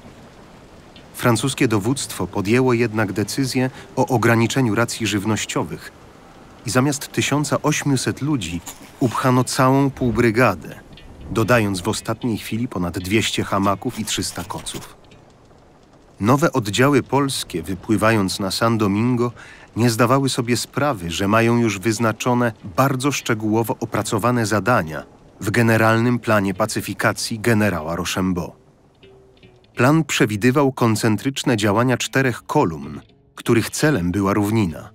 Francuskie dowództwo podjęło jednak decyzję o ograniczeniu racji żywnościowych i zamiast 1800 ludzi upchano całą półbrygadę, dodając w ostatniej chwili ponad 200 hamaków i 300 koców. Nowe oddziały polskie, wypływając na San Domingo, nie zdawały sobie sprawy, że mają już wyznaczone bardzo szczegółowo opracowane zadania w generalnym planie pacyfikacji generała Rochambeau. Plan przewidywał koncentryczne działania 4 kolumn, których celem była równina.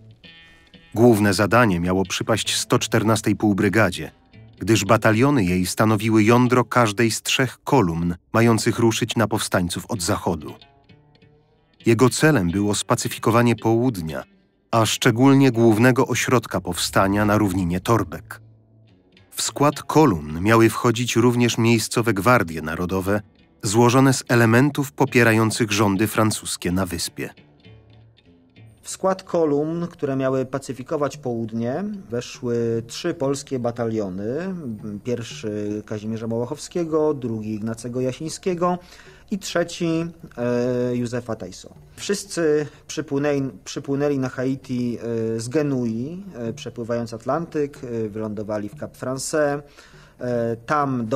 Główne zadanie miało przypaść 114 półbrygadzie, gdyż bataliony jej stanowiły jądro każdej z 3 kolumn mających ruszyć na powstańców od zachodu. Jego celem było spacyfikowanie południa, a szczególnie głównego ośrodka powstania na równinie Torbek. W skład kolumn miały wchodzić również miejscowe gwardie narodowe, złożone z elementów popierających rządy francuskie na wyspie. W skład kolumn, które miały pacyfikować południe, weszły 3 polskie bataliony. Pierwszy Kazimierza Małachowskiego, drugi Ignacego Jasińskiego i trzeci Józefa Tayso. Wszyscy przypłynęli na Haiti z Genui, przepływając Atlantyk, wylądowali w Cap-Français. Tam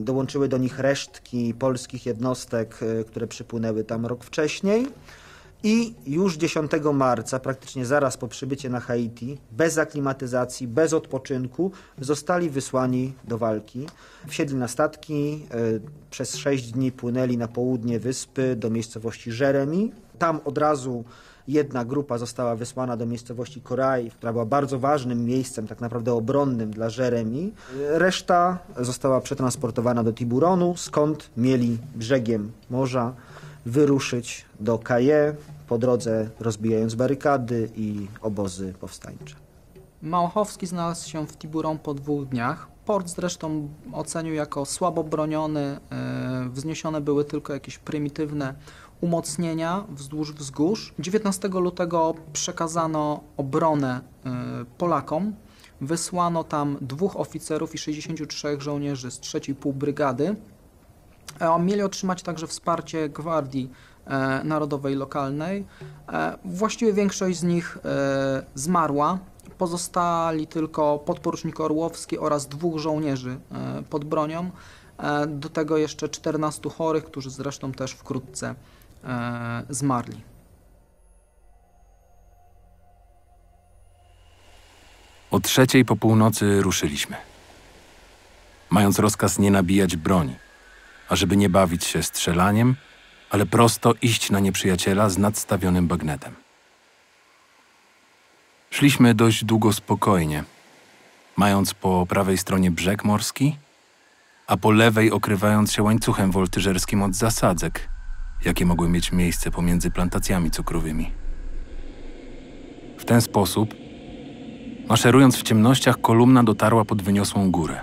dołączyły do nich resztki polskich jednostek, które przypłynęły tam rok wcześniej. I już 10 marca, praktycznie zaraz po przybyciu na Haiti, bez aklimatyzacji, bez odpoczynku, zostali wysłani do walki. Wsiedli na statki, przez 6 dni płynęli na południe wyspy do miejscowości Jeremie. Tam od razu jedna grupa została wysłana do miejscowości Koraj, która była bardzo ważnym miejscem, tak naprawdę obronnym dla Jeremie. Reszta została przetransportowana do Tiburonu, skąd mieli brzegiem morza wyruszyć do Kaje, po drodze rozbijając barykady i obozy powstańcze. Małachowski znalazł się w Tiburon po 2 dniach. Port zresztą ocenił jako słabo broniony, wzniesione były tylko jakieś prymitywne umocnienia wzdłuż wzgórz. 19 lutego przekazano obronę Polakom. Wysłano tam 2 oficerów i 63 żołnierzy z 3. półbrygady. Mieli otrzymać także wsparcie Gwardii Narodowej Lokalnej. Właściwie większość z nich zmarła. Pozostali tylko podporucznik Orłowski oraz 2 żołnierzy pod bronią. Do tego jeszcze 14 chorych, którzy zresztą też wkrótce zmarli. O 3:00 po północy ruszyliśmy, mając rozkaz nie nabijać broni, ażeby nie bawić się strzelaniem, ale prosto iść na nieprzyjaciela z nadstawionym bagnetem. Szliśmy dość długo spokojnie, mając po prawej stronie brzeg morski, a po lewej okrywając się łańcuchem woltyżerskim od zasadzek, jakie mogły mieć miejsce pomiędzy plantacjami cukrowymi. W ten sposób, maszerując w ciemnościach, kolumna dotarła pod wyniosłą górę.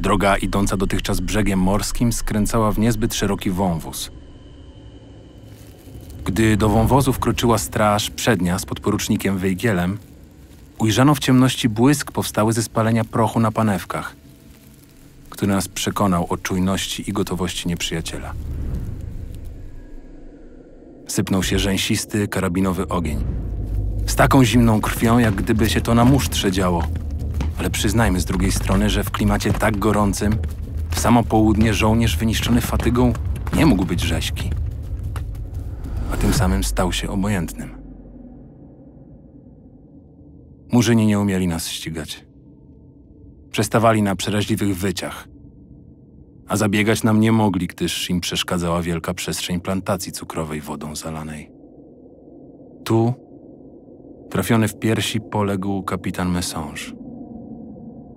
Droga idąca dotychczas brzegiem morskim skręcała w niezbyt szeroki wąwóz. Gdy do wąwozu wkroczyła straż przednia z podporucznikiem Wejgielem, ujrzano w ciemności błysk powstały ze spalenia prochu na panewkach, który nas przekonał o czujności i gotowości nieprzyjaciela. Sypnął się rzęsisty, karabinowy ogień. Z taką zimną krwią, jak gdyby się to na musztrze działo. Ale przyznajmy z drugiej strony, że w klimacie tak gorącym, w samo południe żołnierz wyniszczony fatygą nie mógł być rzeźki, a tym samym stał się obojętnym. Murzyni nie umieli nas ścigać. Przestawali na przeraźliwych wyciach, a zabiegać nam nie mogli, gdyż im przeszkadzała wielka przestrzeń plantacji cukrowej wodą zalanej. Tu, trafiony w piersi, poległ kapitan Messange,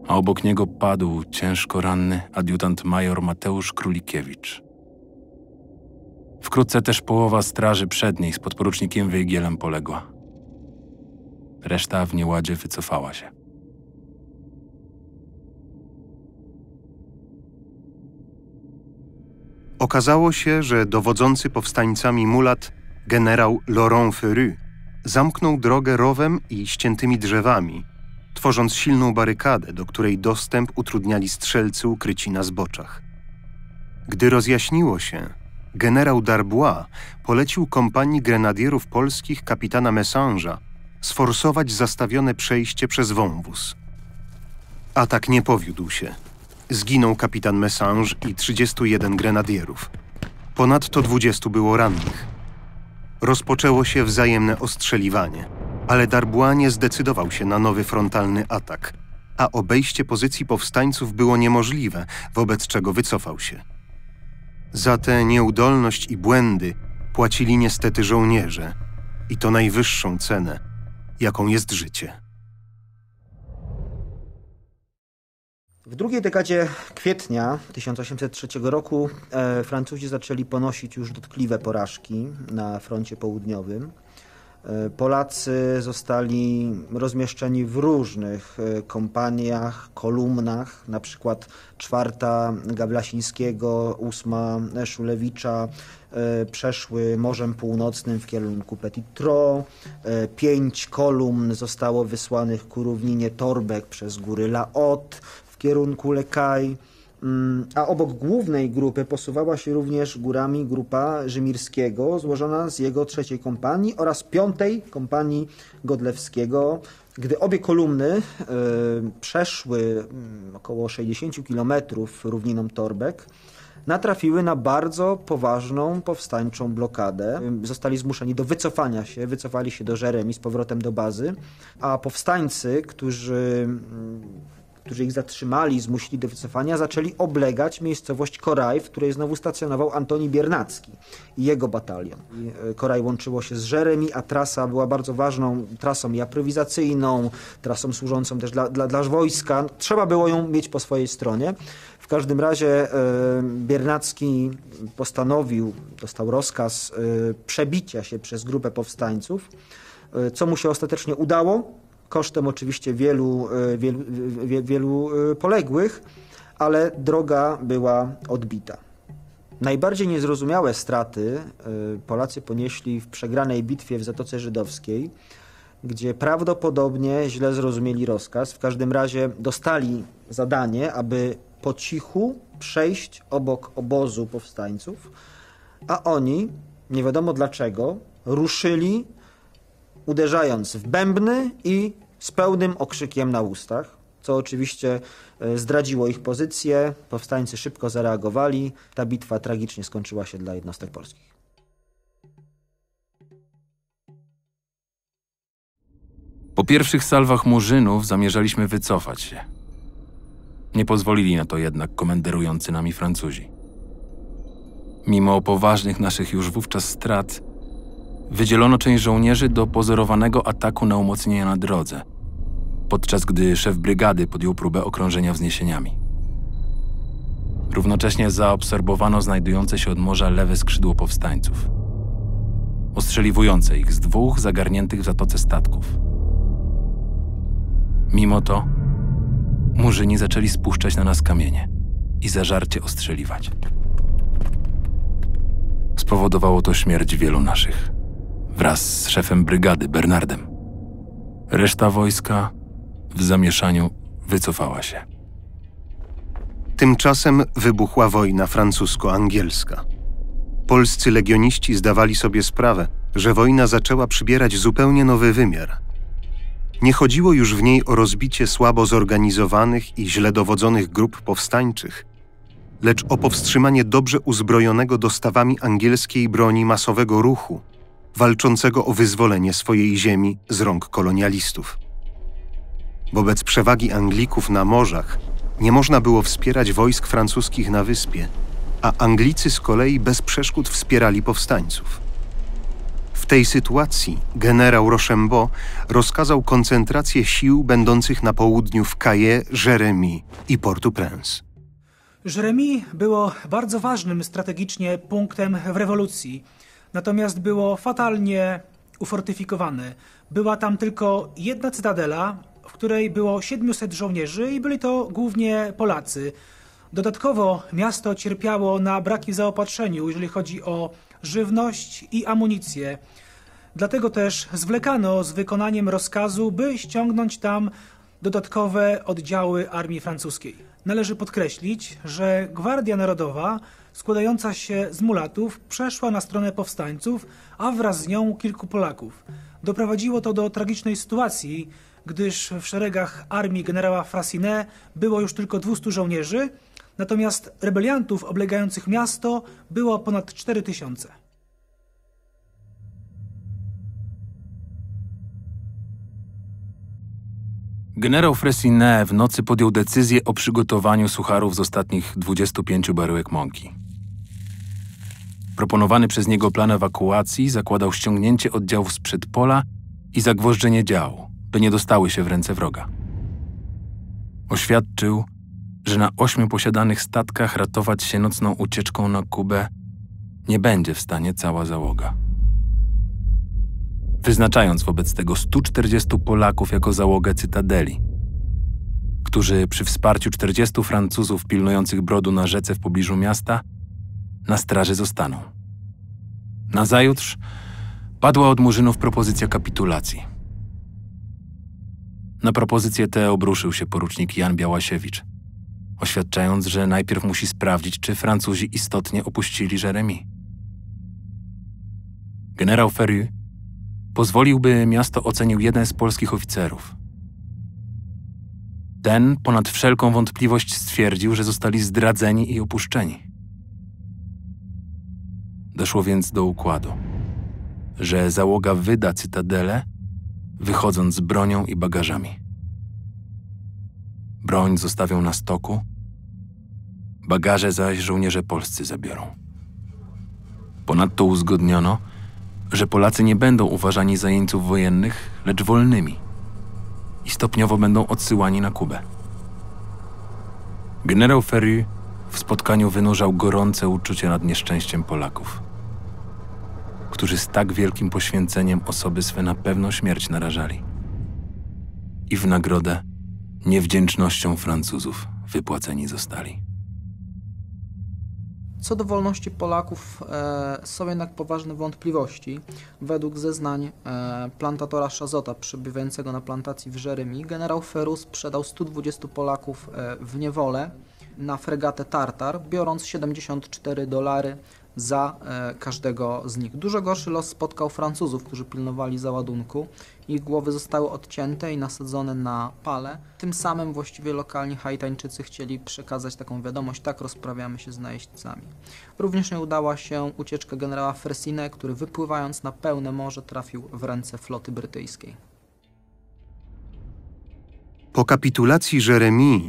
a obok niego padł ciężko ranny adjutant major Mateusz Królikiewicz. Wkrótce też połowa straży przedniej z podporucznikiem Wejgielem poległa. Reszta w nieładzie wycofała się. Okazało się, że dowodzący powstańcami mulat generał Laurent Ferru zamknął drogę rowem i ściętymi drzewami, tworząc silną barykadę, do której dostęp utrudniali strzelcy ukryci na zboczach. Gdy rozjaśniło się, generał Darbois polecił kompanii grenadierów polskich kapitana Messange'a sforsować zastawione przejście przez wąwóz. Atak nie powiódł się. Zginął kapitan Messange i 31 grenadierów. Ponadto 20 było rannych. Rozpoczęło się wzajemne ostrzeliwanie, ale Darbois nie zdecydował się na nowy frontalny atak, a obejście pozycji powstańców było niemożliwe, wobec czego wycofał się. Za tę nieudolność i błędy płacili niestety żołnierze, i to najwyższą cenę, jaką jest życie. W drugiej dekadzie kwietnia 1803 roku Francuzi zaczęli ponosić już dotkliwe porażki na froncie południowym. Polacy zostali rozmieszczeni w różnych kompaniach, kolumnach, na przykład 4. Gablasińskiego, 8. Szulewicza przeszły Morzem Północnym w kierunku Petit Trot, 5 kolumn zostało wysłanych ku równinie Torbek przez góry La Haute w kierunku Lecay. A obok głównej grupy posuwała się również górami grupa Rzymirskiego, złożona z jego trzeciej kompanii oraz piątej kompanii Godlewskiego. Gdy obie kolumny przeszły około 60 km równiną Torbek, natrafiły na bardzo poważną powstańczą blokadę. Zostali zmuszeni do wycofania się, wycofali się do Jeremii z powrotem do bazy, a powstańcy, którzy ich zatrzymali, zmusili do wycofania, zaczęli oblegać miejscowość Koraj, w której znowu stacjonował Antoni Biernacki i jego batalion. Koraj łączyło się z Jeremii, a trasa była bardzo ważną trasą i aprowizacyjną, trasą służącą też dla wojska. Trzeba było ją mieć po swojej stronie. W każdym razie Biernacki postanowił, dostał rozkaz przebicia się przez grupę powstańców, co mu się ostatecznie udało, kosztem oczywiście wielu poległych, ale droga była odbita. Najbardziej niezrozumiałe straty Polacy ponieśli w przegranej bitwie w Zatoce Żydowskiej, gdzie prawdopodobnie źle zrozumieli rozkaz. W każdym razie dostali zadanie, aby po cichu przejść obok obozu powstańców, a oni, nie wiadomo dlaczego, ruszyli, uderzając w bębny i z pełnym okrzykiem na ustach, co oczywiście zdradziło ich pozycję. Powstańcy szybko zareagowali. Ta bitwa tragicznie skończyła się dla jednostek polskich. Po pierwszych salwach Murzynów zamierzaliśmy wycofać się. Nie pozwolili na to jednak komenderujący nami Francuzi. Mimo poważnych naszych już wówczas strat, wydzielono część żołnierzy do pozorowanego ataku na umocnienia na drodze, podczas gdy szef brygady podjął próbę okrążenia wzniesieniami. Równocześnie zaobserwowano znajdujące się od morza lewe skrzydło powstańców, ostrzeliwujące ich z dwóch zagarniętych w zatoce statków. Mimo to Murzyni zaczęli spuszczać na nas kamienie i zażarcie ostrzeliwać. Spowodowało to śmierć wielu naszych, wraz z szefem brygady Bernardem. Reszta wojska w zamieszaniu wycofała się. Tymczasem wybuchła wojna francusko-angielska. Polscy legioniści zdawali sobie sprawę, że wojna zaczęła przybierać zupełnie nowy wymiar. Nie chodziło już w niej o rozbicie słabo zorganizowanych i źle dowodzonych grup powstańczych, lecz o powstrzymanie dobrze uzbrojonego dostawami angielskiej broni masowego ruchu, walczącego o wyzwolenie swojej ziemi z rąk kolonialistów. Wobec przewagi Anglików na morzach nie można było wspierać wojsk francuskich na wyspie, a Anglicy z kolei bez przeszkód wspierali powstańców. W tej sytuacji generał Rochambeau rozkazał koncentrację sił będących na południu w Cayes, Jeremie i Port-au-Prince. Jeremie było bardzo ważnym strategicznie punktem w rewolucji, natomiast było fatalnie ufortyfikowane. Była tam tylko jedna cytadela, w której było 700 żołnierzy i byli to głównie Polacy. Dodatkowo miasto cierpiało na braki w zaopatrzeniu, jeżeli chodzi o żywność i amunicję. Dlatego też zwlekano z wykonaniem rozkazu, by ściągnąć tam dodatkowe oddziały armii francuskiej. Należy podkreślić, że Gwardia Narodowa składająca się z mulatów przeszła na stronę powstańców, a wraz z nią kilku Polaków. Doprowadziło to do tragicznej sytuacji, gdyż w szeregach armii generała Frassinę było już tylko 200 żołnierzy, natomiast rebeliantów oblegających miasto było ponad 4000. Generał Freycinet w nocy podjął decyzję o przygotowaniu sucharów z ostatnich 25 baryłek mąki. Proponowany przez niego plan ewakuacji zakładał ściągnięcie oddziałów z przedpola i zagwożdżenie działu, by nie dostały się w ręce wroga. Oświadczył, że na 8 posiadanych statkach ratować się nocną ucieczką na Kubę nie będzie w stanie cała załoga. Wyznaczając wobec tego 140 Polaków jako załogę cytadeli, którzy przy wsparciu 40 Francuzów pilnujących brodu na rzece w pobliżu miasta na straży zostaną. Nazajutrz padła od Murzynów propozycja kapitulacji. Na propozycję tę obruszył się porucznik Jan Białasiewicz, oświadczając, że najpierw musi sprawdzić, czy Francuzi istotnie opuścili Jeremie. Generał Ferry pozwolił, by miasto ocenił jeden z polskich oficerów. Ten ponad wszelką wątpliwość stwierdził, że zostali zdradzeni i opuszczeni. Doszło więc do układu, że załoga wyda cytadelę, wychodząc z bronią i bagażami. Broń zostawią na stoku, bagaże zaś żołnierze polscy zabiorą. Ponadto uzgodniono, że Polacy nie będą uważani za jeńców wojennych, lecz wolnymi i stopniowo będą odsyłani na Kubę. Generał Ferry w spotkaniu wynurzał gorące uczucie nad nieszczęściem Polaków, którzy z tak wielkim poświęceniem osoby swe na pewną śmierć narażali i w nagrodę niewdzięcznością Francuzów wypłaceni zostali. Co do wolności Polaków są jednak poważne wątpliwości. Według zeznań plantatora Szazota przebywającego na plantacji w Jeremie, generał Ferry sprzedał 120 Polaków w niewolę na fregatę Tartar, biorąc $74 za każdego z nich. Dużo gorszy los spotkał Francuzów, którzy pilnowali załadunku. Ich głowy zostały odcięte i nasadzone na pale. Tym samym właściwie lokalni Haitańczycy chcieli przekazać taką wiadomość: tak rozprawiamy się z najeźdźcami. Również nie udała się ucieczka generała Fersine, który wypływając na pełne morze trafił w ręce floty brytyjskiej. Po kapitulacji Jeremie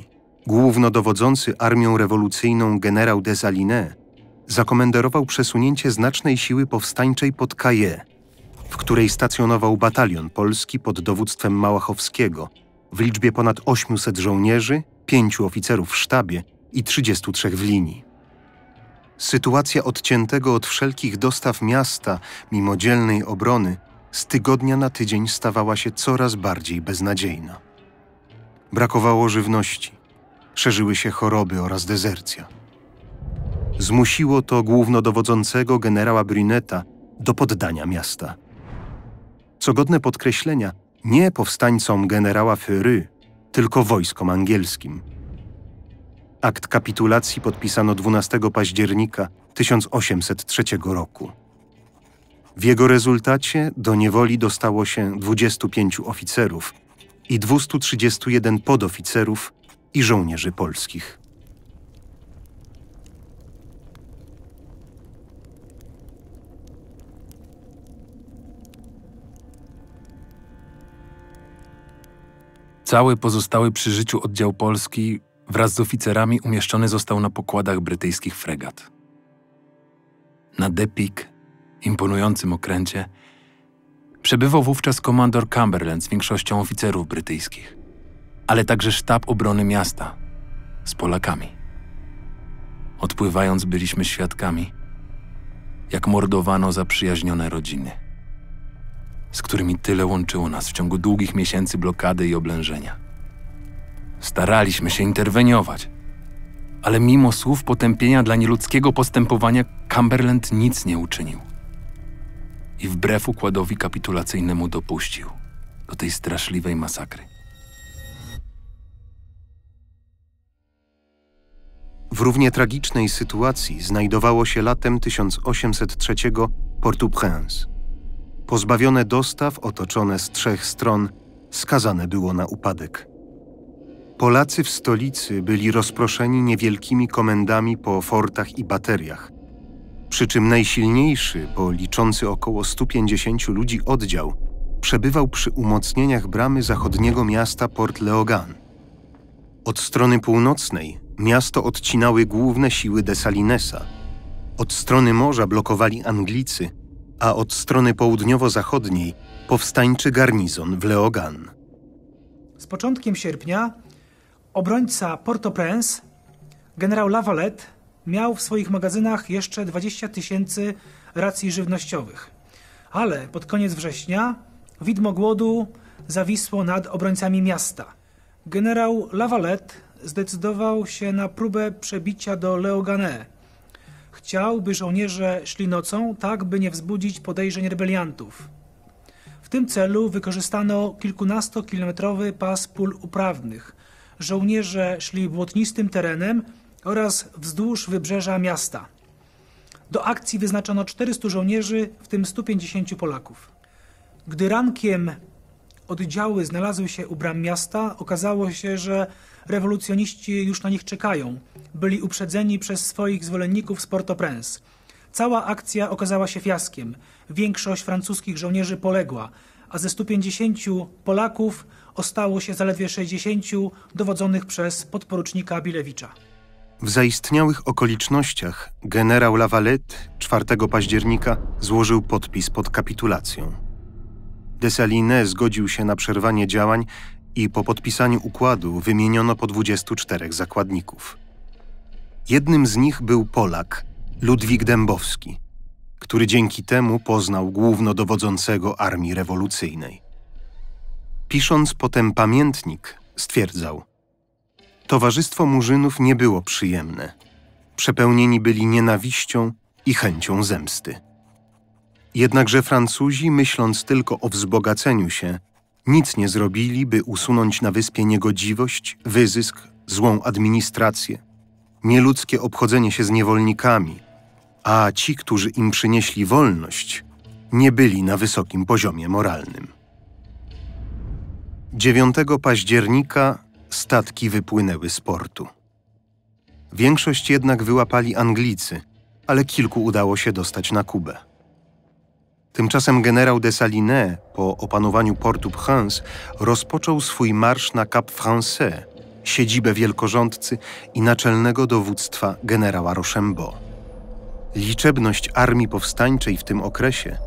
głównodowodzący armią rewolucyjną generał Dessalines zakomenderował przesunięcie znacznej siły powstańczej pod Kaję, w której stacjonował batalion polski pod dowództwem Małachowskiego w liczbie ponad 800 żołnierzy, 5 oficerów w sztabie i 33 w linii. Sytuacja odciętego od wszelkich dostaw miasta mimo dzielnej obrony z tygodnia na tydzień stawała się coraz bardziej beznadziejna. Brakowało żywności, szerzyły się choroby oraz dezercja. Zmusiło to głównodowodzącego generała Bruneta do poddania miasta. Co godne podkreślenia, nie powstańcom generała Ferry, tylko wojskom angielskim. Akt kapitulacji podpisano 12 października 1803 roku. W jego rezultacie do niewoli dostało się 25 oficerów i 231 podoficerów i żołnierzy polskich. Cały pozostały przy życiu oddział polski wraz z oficerami umieszczony został na pokładach brytyjskich fregat. Na Depik, imponującym okręcie, przebywał wówczas komandor Cumberland z większością oficerów brytyjskich, ale także sztab obrony miasta z Polakami. Odpływając byliśmy świadkami, jak mordowano zaprzyjaźnione rodziny, z którymi tyle łączyło nas w ciągu długich miesięcy blokady i oblężenia. Staraliśmy się interweniować, ale mimo słów potępienia dla nieludzkiego postępowania Cumberland nic nie uczynił i wbrew układowi kapitulacyjnemu dopuścił do tej straszliwej masakry. W równie tragicznej sytuacji znajdowało się latem 1803 Port-au-Prince. Pozbawione dostaw, otoczone z 3 stron, skazane było na upadek. Polacy w stolicy byli rozproszeni niewielkimi komendami po fortach i bateriach, przy czym najsilniejszy, bo liczący około 150 ludzi oddział, przebywał przy umocnieniach bramy zachodniego miasta Port Leogan. Od strony północnej miasto odcinały główne siły Dessalinesa, od strony morza blokowali Anglicy, a od strony południowo-zachodniej powstańczy garnizon w Leogan. Z początkiem sierpnia obrońca Port-au-Prince, generał Lavalette, miał w swoich magazynach jeszcze 20 000 racji żywnościowych. Ale pod koniec września widmo głodu zawisło nad obrońcami miasta. Generał Lavalette zdecydował się na próbę przebicia do Leogané. Chciał, by żołnierze szli nocą, tak by nie wzbudzić podejrzeń rebeliantów. W tym celu wykorzystano kilkunastokilometrowy pas pól uprawnych. żołnierze szli błotnistym terenem oraz wzdłuż wybrzeża miasta. Do akcji wyznaczono 400 żołnierzy, w tym 150 Polaków. Gdy rankiem oddziały znalazły się u bram miasta, okazało się, że rewolucjoniści już na nich czekają. Byli uprzedzeni przez swoich zwolenników z Port-au-Prince. Cała akcja okazała się fiaskiem. Większość francuskich żołnierzy poległa, a ze 150 Polaków ostało się zaledwie 60 dowodzonych przez podporucznika Bilewicza. W zaistniałych okolicznościach generał Lavalette 4 października złożył podpis pod kapitulacją. Dessalines zgodził się na przerwanie działań i po podpisaniu układu wymieniono po 24 zakładników. Jednym z nich był Polak, Ludwik Dębowski, który dzięki temu poznał głównodowodzącego Armii Rewolucyjnej. Pisząc potem pamiętnik, stwierdzał: towarzystwo Murzynów nie było przyjemne. Przepełnieni byli nienawiścią i chęcią zemsty. Jednakże Francuzi, myśląc tylko o wzbogaceniu się, nic nie zrobili, by usunąć na wyspie niegodziwość, wyzysk, złą administrację, nieludzkie obchodzenie się z niewolnikami, a ci, którzy im przynieśli wolność, nie byli na wysokim poziomie moralnym. 9 października statki wypłynęły z portu. Większość jednak wyłapali Anglicy, ale kilku udało się dostać na Kubę. Tymczasem generał Dessalines po opanowaniu Port-au-Prince rozpoczął swój marsz na Cap-Français, siedzibę wielkorządcy i naczelnego dowództwa generała Rochambeau. Liczebność armii powstańczej w tym okresie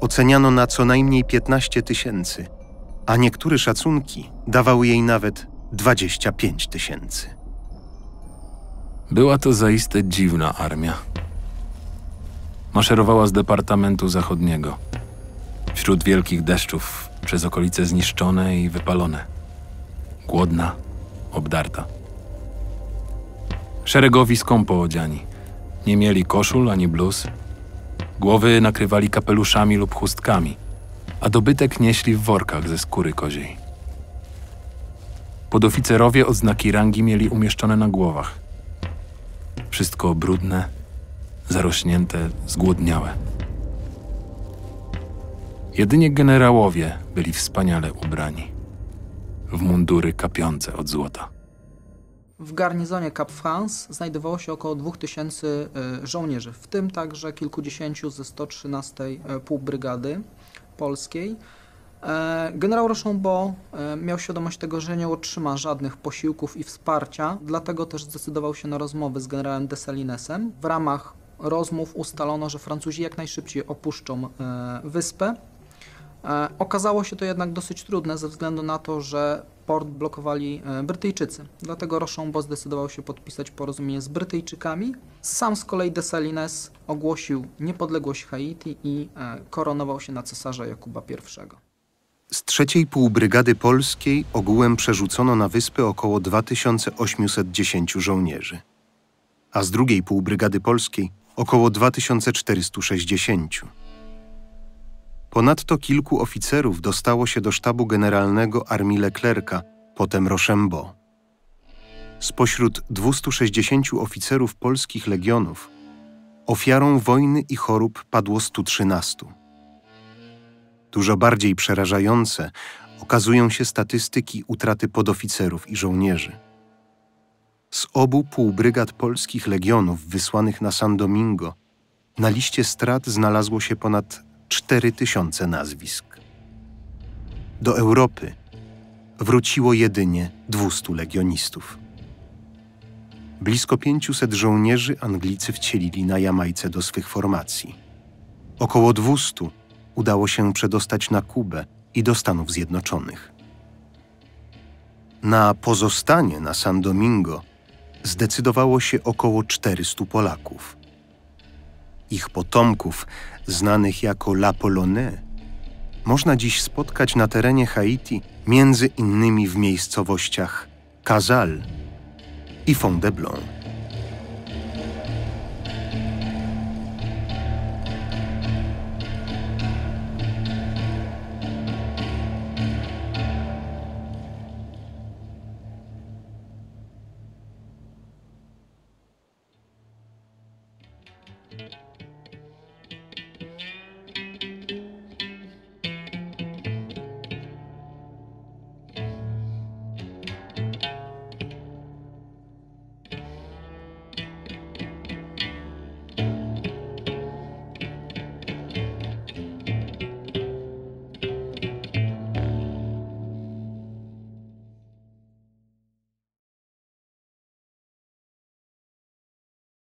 oceniano na co najmniej 15 000, a niektóre szacunki dawały jej nawet 25 000. Była to zaiste dziwna armia. Maszerowała z departamentu zachodniego, wśród wielkich deszczów, przez okolice zniszczone i wypalone. Głodna, obdarta. Szeregowi skąpo odziani. Nie mieli koszul ani bluz. Głowy nakrywali kapeluszami lub chustkami, a dobytek nieśli w workach ze skóry koziej. Podoficerowie odznaki rangi mieli umieszczone na głowach. Wszystko brudne, zarośnięte, zgłodniałe. Jedynie generałowie byli wspaniale ubrani w mundury kapiące od złota. W garnizonie Cap-France znajdowało się około 2000 żołnierzy, w tym także kilkudziesięciu ze 113 półbrygady polskiej. Generał Rochambeau miał świadomość tego, że nie otrzyma żadnych posiłków i wsparcia, dlatego też zdecydował się na rozmowy z generałem Dessalinesem. W ramach rozmów ustalono, że Francuzi jak najszybciej opuszczą wyspę. Okazało się to jednak dosyć trudne ze względu na to, że port blokowali Brytyjczycy. Dlatego Rochambeau zdecydował się podpisać porozumienie z Brytyjczykami. Sam z kolei Dessalines ogłosił niepodległość Haiti i koronował się na cesarza Jakuba I. Z 3. półbrygady polskiej ogółem przerzucono na wyspę około 2810 żołnierzy, a z 2. półbrygady polskiej około 2460. Ponadto kilku oficerów dostało się do sztabu generalnego armii Leclerca, potem Rochambeau. Spośród 260 oficerów polskich legionów ofiarą wojny i chorób padło 113. Dużo bardziej przerażające okazują się statystyki utraty podoficerów i żołnierzy. Z obu półbrygad polskich legionów wysłanych na San Domingo na liście strat znalazło się ponad 4000 nazwisk. Do Europy wróciło jedynie 200 legionistów. Blisko 500 żołnierzy Anglicy wcielili na Jamajce do swych formacji. Około 200 udało się przedostać na Kubę i do Stanów Zjednoczonych. Na pozostanie na San Domingo zdecydowało się około 400 Polaków. Ich potomków, znanych jako La Polonais, można dziś spotkać na terenie Haiti, między innymi w miejscowościach Casale i Fontainebleau.